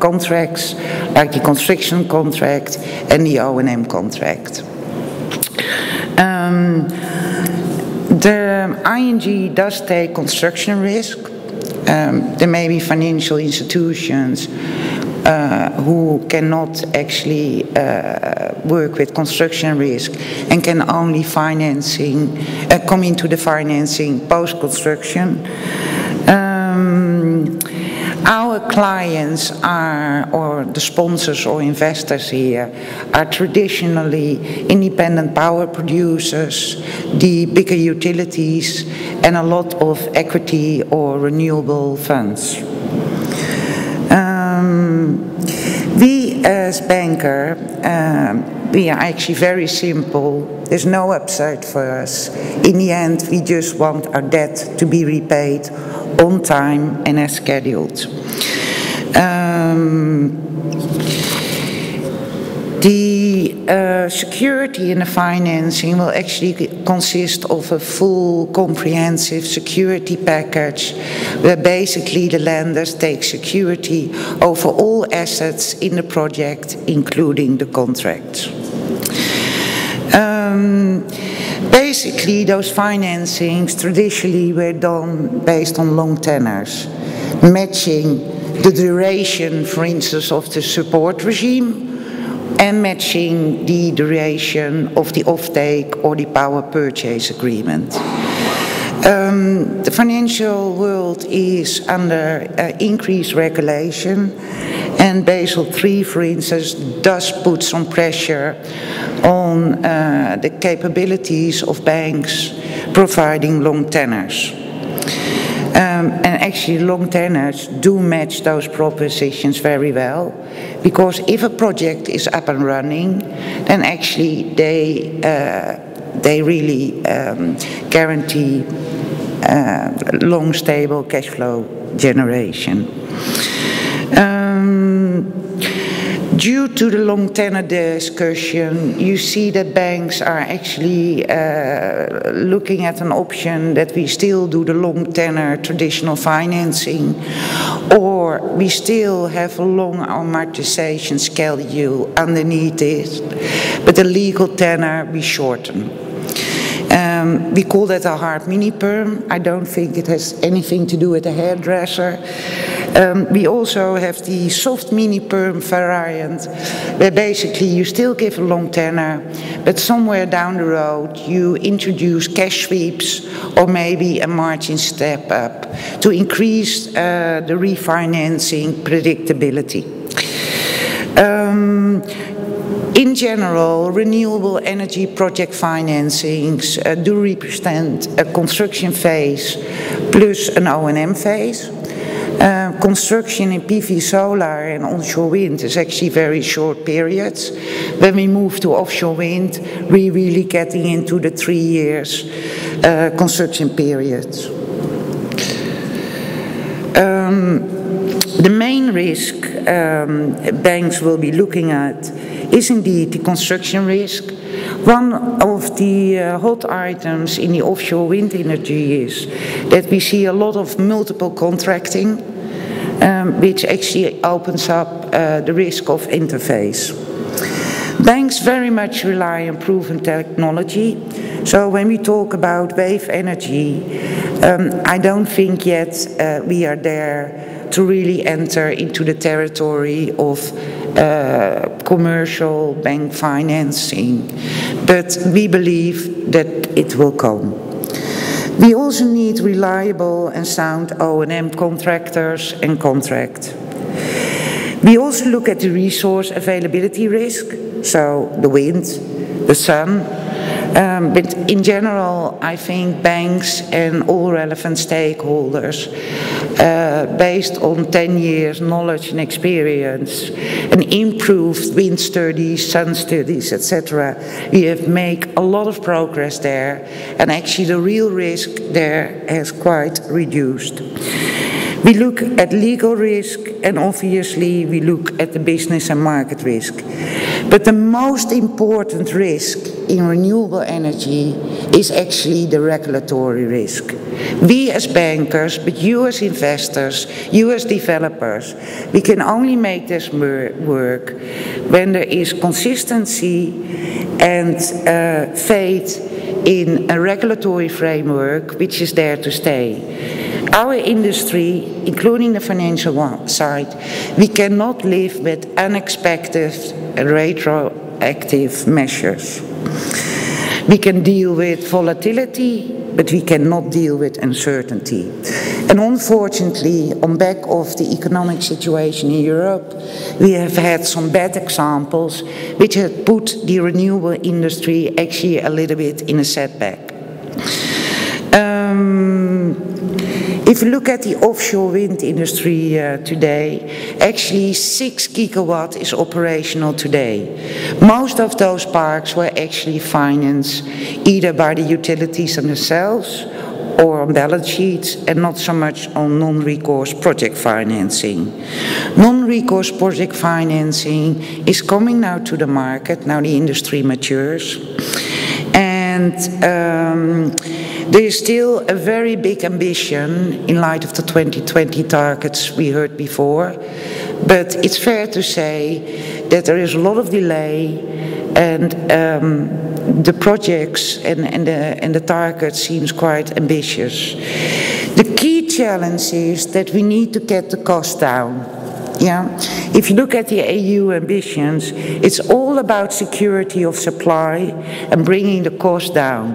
contracts, like the construction contract and the O&M contract. The ING does take construction risk. There may be financial institutions who cannot actually work with construction risk and can only come into the financing post-construction. Our clients are, or the sponsors or investors here, are traditionally independent power producers, the bigger utilities, and a lot of equity or renewable funds. We as banker, we are actually very simple. There's no upside for us. In the end, we just want our debt to be repaid on time and as scheduled. The security in the financing will actually consist of a full comprehensive security package where basically the lenders take security over all assets in the project, including the contract. Basically, those financings traditionally were done based on long tenors, matching the duration, for instance, of the support regime, and matching the duration of the offtake or the power purchase agreement. The financial world is under increased regulation, and Basel III, for instance, does put some pressure on the capabilities of banks providing long tenors. And actually long tenors do match those propositions very well, because if a project is up and running, then actually they really guarantee long stable cash flow generation. Due to the long tenor discussion, you see that banks are actually looking at an option that we still do the long tenor traditional financing, or we still have a long amortization schedule underneath it, but the legal tenor we shorten. We call that a hard mini-perm. I don't think it has anything to do with a hairdresser. We also have the soft mini-perm variant, where basically you still give a long tenor, but somewhere down the road you introduce cash sweeps or maybe a margin step up to increase the refinancing predictability. In general, renewable energy project financings do represent a construction phase plus an O&M phase. Construction in PV solar and onshore wind is actually very short periods. When we move to offshore wind, we're really getting into the 3 years construction periods. The main risk banks will be looking at is indeed the construction risk. One of the hot items in the offshore wind energy is that we see a lot of multiple contracting, which actually opens up the risk of interface. Banks very much rely on proven technology, So when we talk about wave energy, I don't think yet we are there to really enter into the territory of commercial bank financing. But we believe that it will come. We also need reliable and sound O&M contractors and contract. We also look at the resource availability risk, so the wind, the sun, but in general I think banks and all relevant stakeholders, based on 10 years knowledge and experience and improved wind studies, sun studies, etc. We have made a lot of progress there, and actually the real risk there has quite reduced. We look at legal risk, and obviously we look at the business and market risk. But the most important risk in renewable energy is actually the regulatory risk. We as bankers, but you as investors, you as developers, we can only make this work when there is consistency and faith in a regulatory framework which is there to stay. Our industry, including the financial side, we cannot live with unexpected retroactive measures. We can deal with volatility, but we cannot deal with uncertainty. And unfortunately, on back of the economic situation in Europe, we have had some bad examples which have put the renewable industry actually a little bit in a setback. If you look at the offshore wind industry today, actually 6 GW is operational today. Most of those parks were actually financed either by the utilities themselves or on balance sheets, and not so much on non-recourse project financing. Non-recourse project financing is coming now to the market, now the industry matures. And there is still a very big ambition in light of the 2020 targets we heard before, but it's fair to say that there is a lot of delay, and the projects and the target seems quite ambitious. The key challenge is that we need to get the cost down. Yeah. If you look at the EU ambitions, it's all about security of supply and bringing the cost down.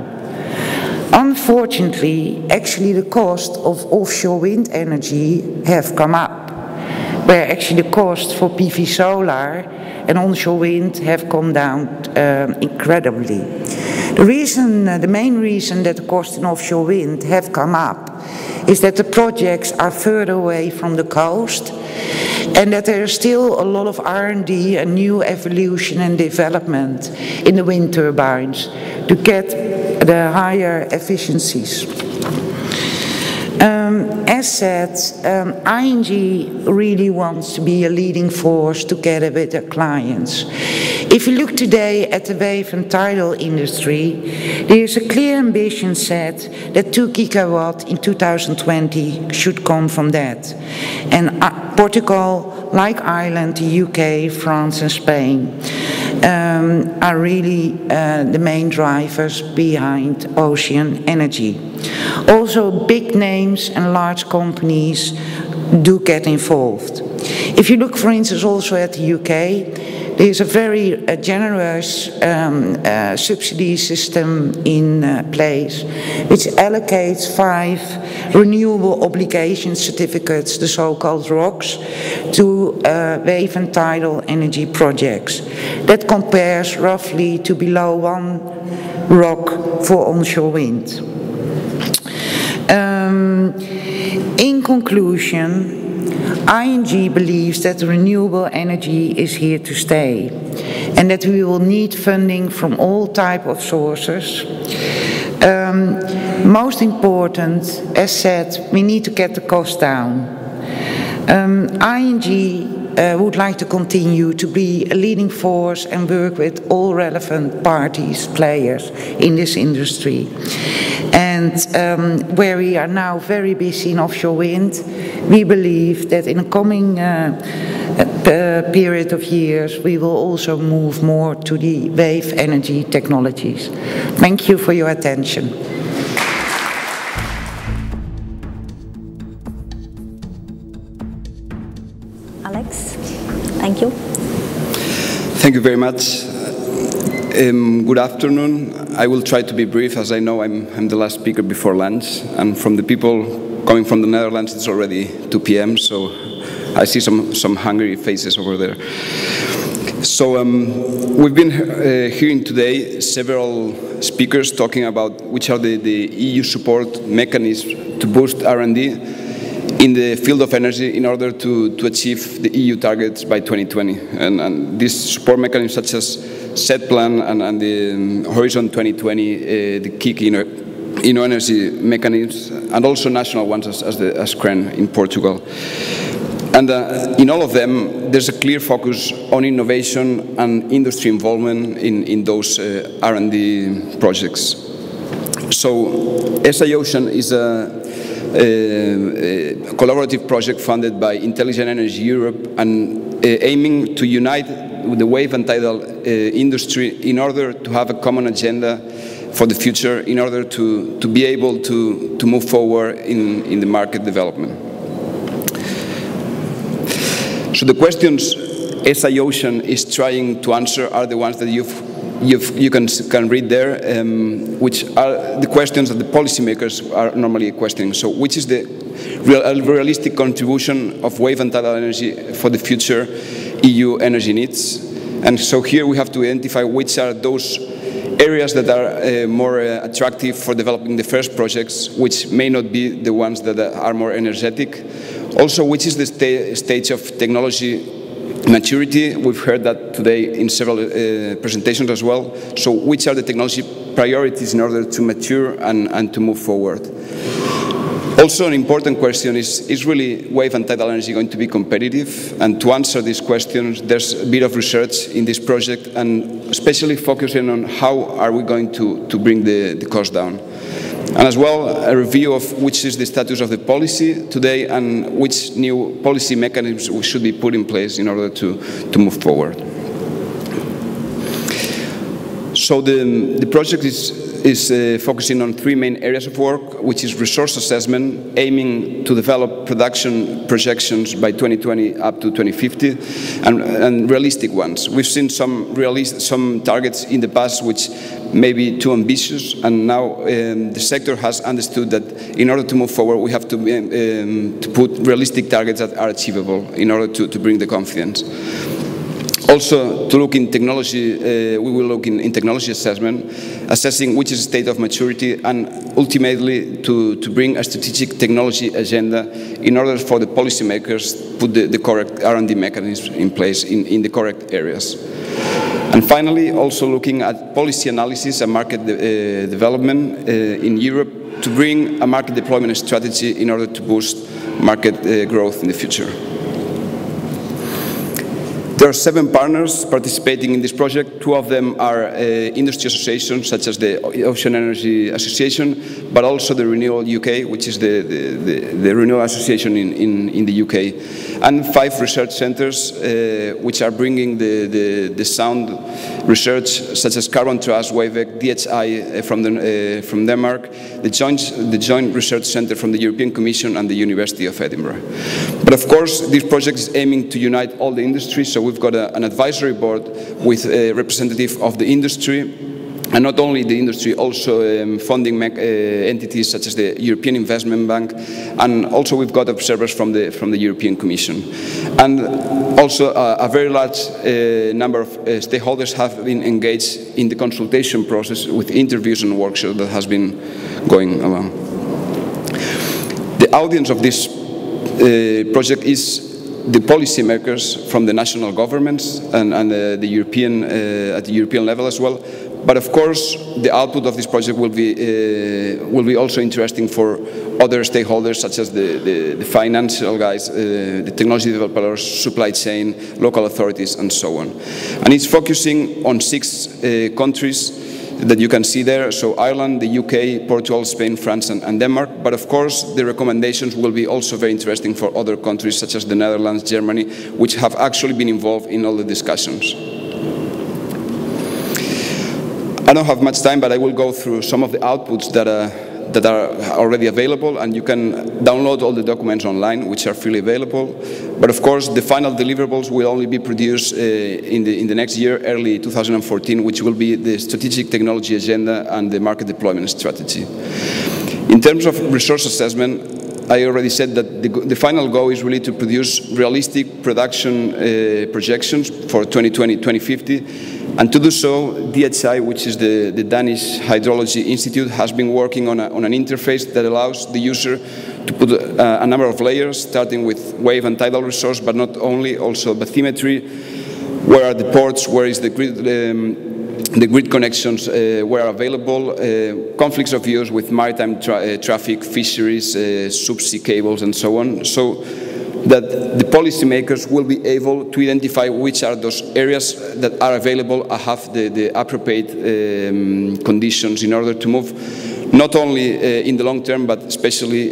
Unfortunately, actually the cost of offshore wind energy have come up, where actually the cost for PV solar and onshore wind have come down incredibly. The main reason that the cost in offshore wind have come up is that the projects are further away from the coast, and that there is still a lot of R&D and new evolution and development in the wind turbines to get the higher efficiencies. As said, ING really wants to be a leading force together with their clients. If you look today at the wave and tidal industry, there is a clear ambition set that 2 GW in 2020 should come from that. And Portugal, like Ireland, the UK, France and Spain are really the main drivers behind Ocean Energy. Also big names and large companies do get involved. If you look for instance also at the UK, there is a very generous subsidy system in place which allocates 5 renewable obligation certificates, the so-called ROCs, to wave and tidal energy projects. That compares roughly to below 1 ROC for onshore wind. In conclusion, ING believes that renewable energy is here to stay and that we will need funding from all types of sources. Most important, as said, we need to get the cost down. ING would like to continue to be a leading force and work with all relevant parties, players in this industry. And where we are now very busy in offshore wind, we believe that in the coming period of years, we will also move more to the wave energy technologies. Thank you for your attention. Thank you. Thank you very much. Good afternoon. I will try to be brief, as I know I'm the last speaker before lunch, and from the people coming from the Netherlands, it's already 2 p.m., so I see some hungry faces over there. So we've been hearing today several speakers talking about which are the EU support mechanisms to boost R&D in the field of energy in order to achieve the EU targets by 2020. And these support mechanisms such as SET Plan and the Horizon 2020, the KIC InnoEnergy mechanisms, and also national ones as CREN in Portugal. And in all of them, there's a clear focus on innovation and industry involvement in those R&D projects. So SI Ocean is a collaborative project funded by Intelligent Energy Europe and aiming to unite the wave and tidal industry in order to have a common agenda for the future, in order to be able to move forward in the market development. So the questions SI Ocean is trying to answer are the ones that you can read there, which are the questions that the policymakers are normally questioning. So which is the realistic contribution of wave and tidal energy for the future EU energy needs? And so here we have to identify which are those areas that are more attractive for developing the first projects, which may not be the ones that are more energetic. Also, which is the stage of technology maturity? We've heard that today in several presentations as well. So which are the technology priorities in order to mature and to move forward? Also an important question is really wave and tidal energy going to be competitive? And to answer these questions, there's a bit of research in this project, and especially focusing on how are we going to bring the cost down. And as well, a review of which is the status of the policy today and which new policy mechanisms should be put in place in order to move forward. So the project is focusing on 3 main areas of work, which is resource assessment, aiming to develop production projections by 2020 up to 2050, and realistic ones. We've seen some targets in the past which may be too ambitious, and now the sector has understood that in order to move forward we have to put realistic targets that are achievable in order to bring the confidence. Also, to look in technology, we will look in technology assessment, assessing which is the state of maturity, and ultimately to bring a strategic technology agenda in order for the policymakers to put the correct R&D mechanisms in place in the correct areas. And finally, also looking at policy analysis and market development in Europe to bring a market deployment strategy in order to boost market growth in the future. There are 7 partners participating in this project. 2 of them are industry associations such as the Ocean Energy Association, but also the RenewableUK, which is the renewable association in the UK. And 5 research centres which are bringing the sound research, such as Carbon Trust, WAVEC, DHI from Denmark, the Joint Research Centre from the European Commission, and the University of Edinburgh. But of course, this project is aiming to unite all the industries, so we've got an advisory board with a representative of the industry, and not only the industry, also funding entities such as the European Investment Bank, and also we've got observers from the European Commission. And also a very large number of stakeholders have been engaged in the consultation process with interviews and workshops that has been going along. The audience of this project is the policymakers from the national governments and the European at the European level as well. But of course, the output of this project will be also interesting for other stakeholders, such as the financial guys, the technology developers, supply chain, local authorities, and so on. And it's focusing on 6 countries that you can see there. So Ireland, the UK, Portugal, Spain, France, and Denmark. But of course, the recommendations will be also very interesting for other countries such as the Netherlands, Germany, which have actually been involved in all the discussions. I don't have much time, but I will go through some of the outputs that are already available, and you can download all the documents online, which are freely available. But of course, the final deliverables will only be produced in the next year, early 2014, which will be the strategic technology agenda and the market deployment strategy. In terms of resource assessment, I already said that the final goal is really to produce realistic production projections for 2020-2050, and to do so, DHI, which is the Danish Hydrology Institute, has been working on an interface that allows the user to put a number of layers, starting with wave and tidal resource, but not only, also bathymetry, where are the ports, where is the grid, the grid connections were available, conflicts of use with maritime traffic, fisheries, subsea cables, and so on, so that the policymakers will be able to identify which are those areas that are available and have the appropriate conditions in order to move, not only in the long term, but especially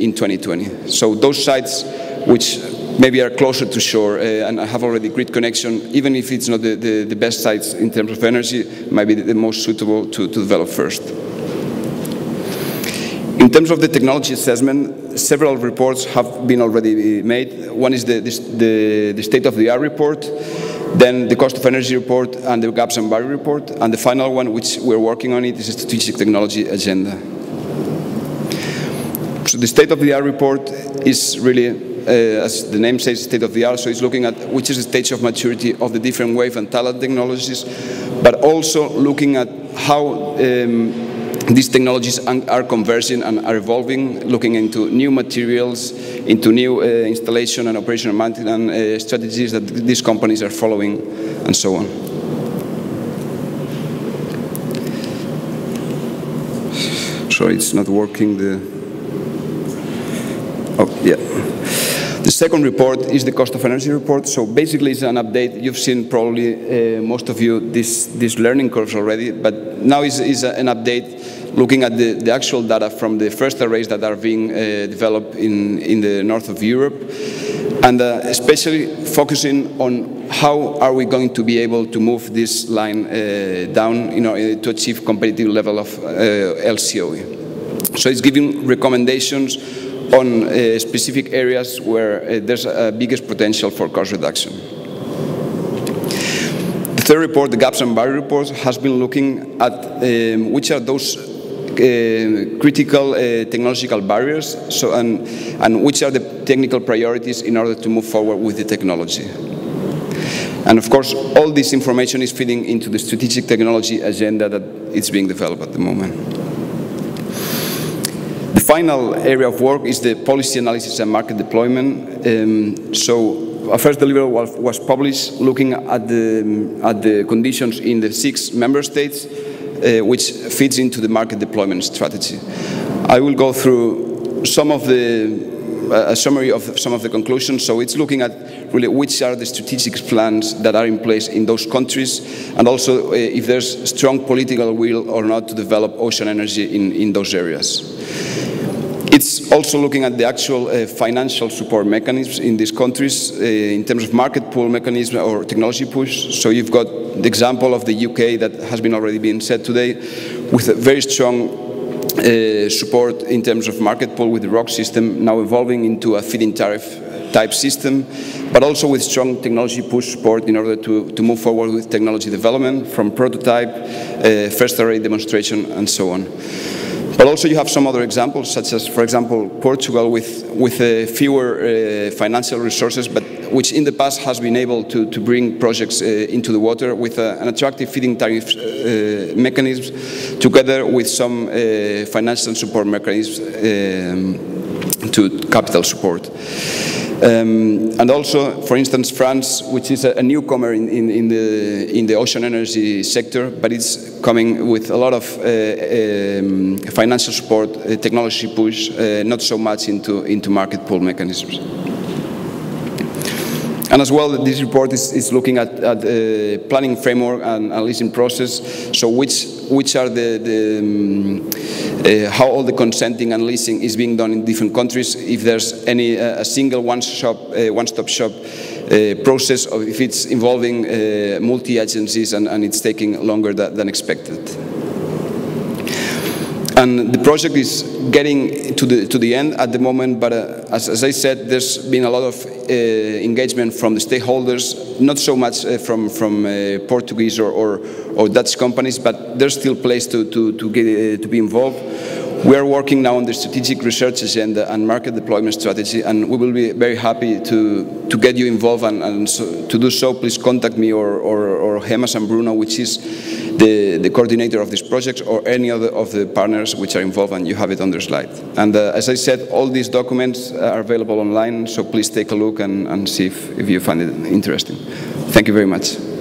in 2020. So those sites which maybe are closer to shore and have already grid connection, even if it's not the best sites in terms of energy, might be the most suitable to develop first. In terms of the technology assessment, several reports have been already made. One is the state of the art report, then the cost of energy report, and the gaps and barriers report, and the final one, which we're working on, it is a strategic technology agenda. So the state of the art report is really, as the name says, state of the art, so it's looking at which is the stage of maturity of the different wave and tidal technologies, but also looking at how these technologies are converging and are evolving, looking into new materials, into new installation and operational maintenance strategies that these companies are following, and so on. Sorry, it's not working, oh, yeah. The second report is the cost of energy report, so basically it's an update. You've seen probably, most of you, these learning curves already, but now is an update looking at the actual data from the first arrays that are being developed in the north of Europe, and especially focusing on how are we going to be able to move this line down, you know, to achieve competitive level of LCOE. So it's giving recommendations on specific areas where there's a biggest potential for cost reduction. The third report, the gaps and barriers report, has been looking at which are those critical technological barriers, so, and which are the technical priorities in order to move forward with the technology. And of course, all this information is feeding into the strategic technology agenda that is being developed at the moment. The final area of work is the policy analysis and market deployment. So our first deliverable was published looking at the conditions in the 6 member states, which fits into the market deployment strategy. I will go through some of a summary of some of the conclusions. So it's looking at really which are the strategic plans that are in place in those countries, and also if there's strong political will or not to develop ocean energy in those areas. It's also looking at the actual financial support mechanisms in these countries in terms of market pull mechanism or technology push. So you've got the example of the UK that has been already been said today, with a very strong support in terms of market pull with the ROC system, now evolving into a feed-in tariff type system, but also with strong technology push support in order to move forward with technology development from prototype, first array demonstration, and so on. But also you have some other examples, such as, for example, Portugal with fewer financial resources, but which in the past has been able to bring projects into the water with an attractive feed-in tariff mechanism, together with some financial support mechanisms to capital support. And also, for instance, France, which is a newcomer in the ocean energy sector, but it's coming with a lot of financial support, technology push, not so much into market pull mechanisms. And as well, this report is looking at the planning framework and listing process, so which are how all the consenting and listing is being done in different countries, if there's any a single one-stop shop process, or if it's involving multi-agencies and it's taking longer than expected. And the project is getting to the end at the moment, but as I said, there's been a lot of engagement from the stakeholders, not so much from Portuguese or Dutch companies, but there's still place to be involved. We are working now on the strategic research agenda and market deployment strategy, and we will be very happy to get you involved, and so, to do so, please contact me or Hemas and Bruno, which is the coordinator of this project, or any other of the partners which are involved, and you have it on the slide. And as I said, all these documents are available online, so please take a look and see if you find it interesting. Thank you very much.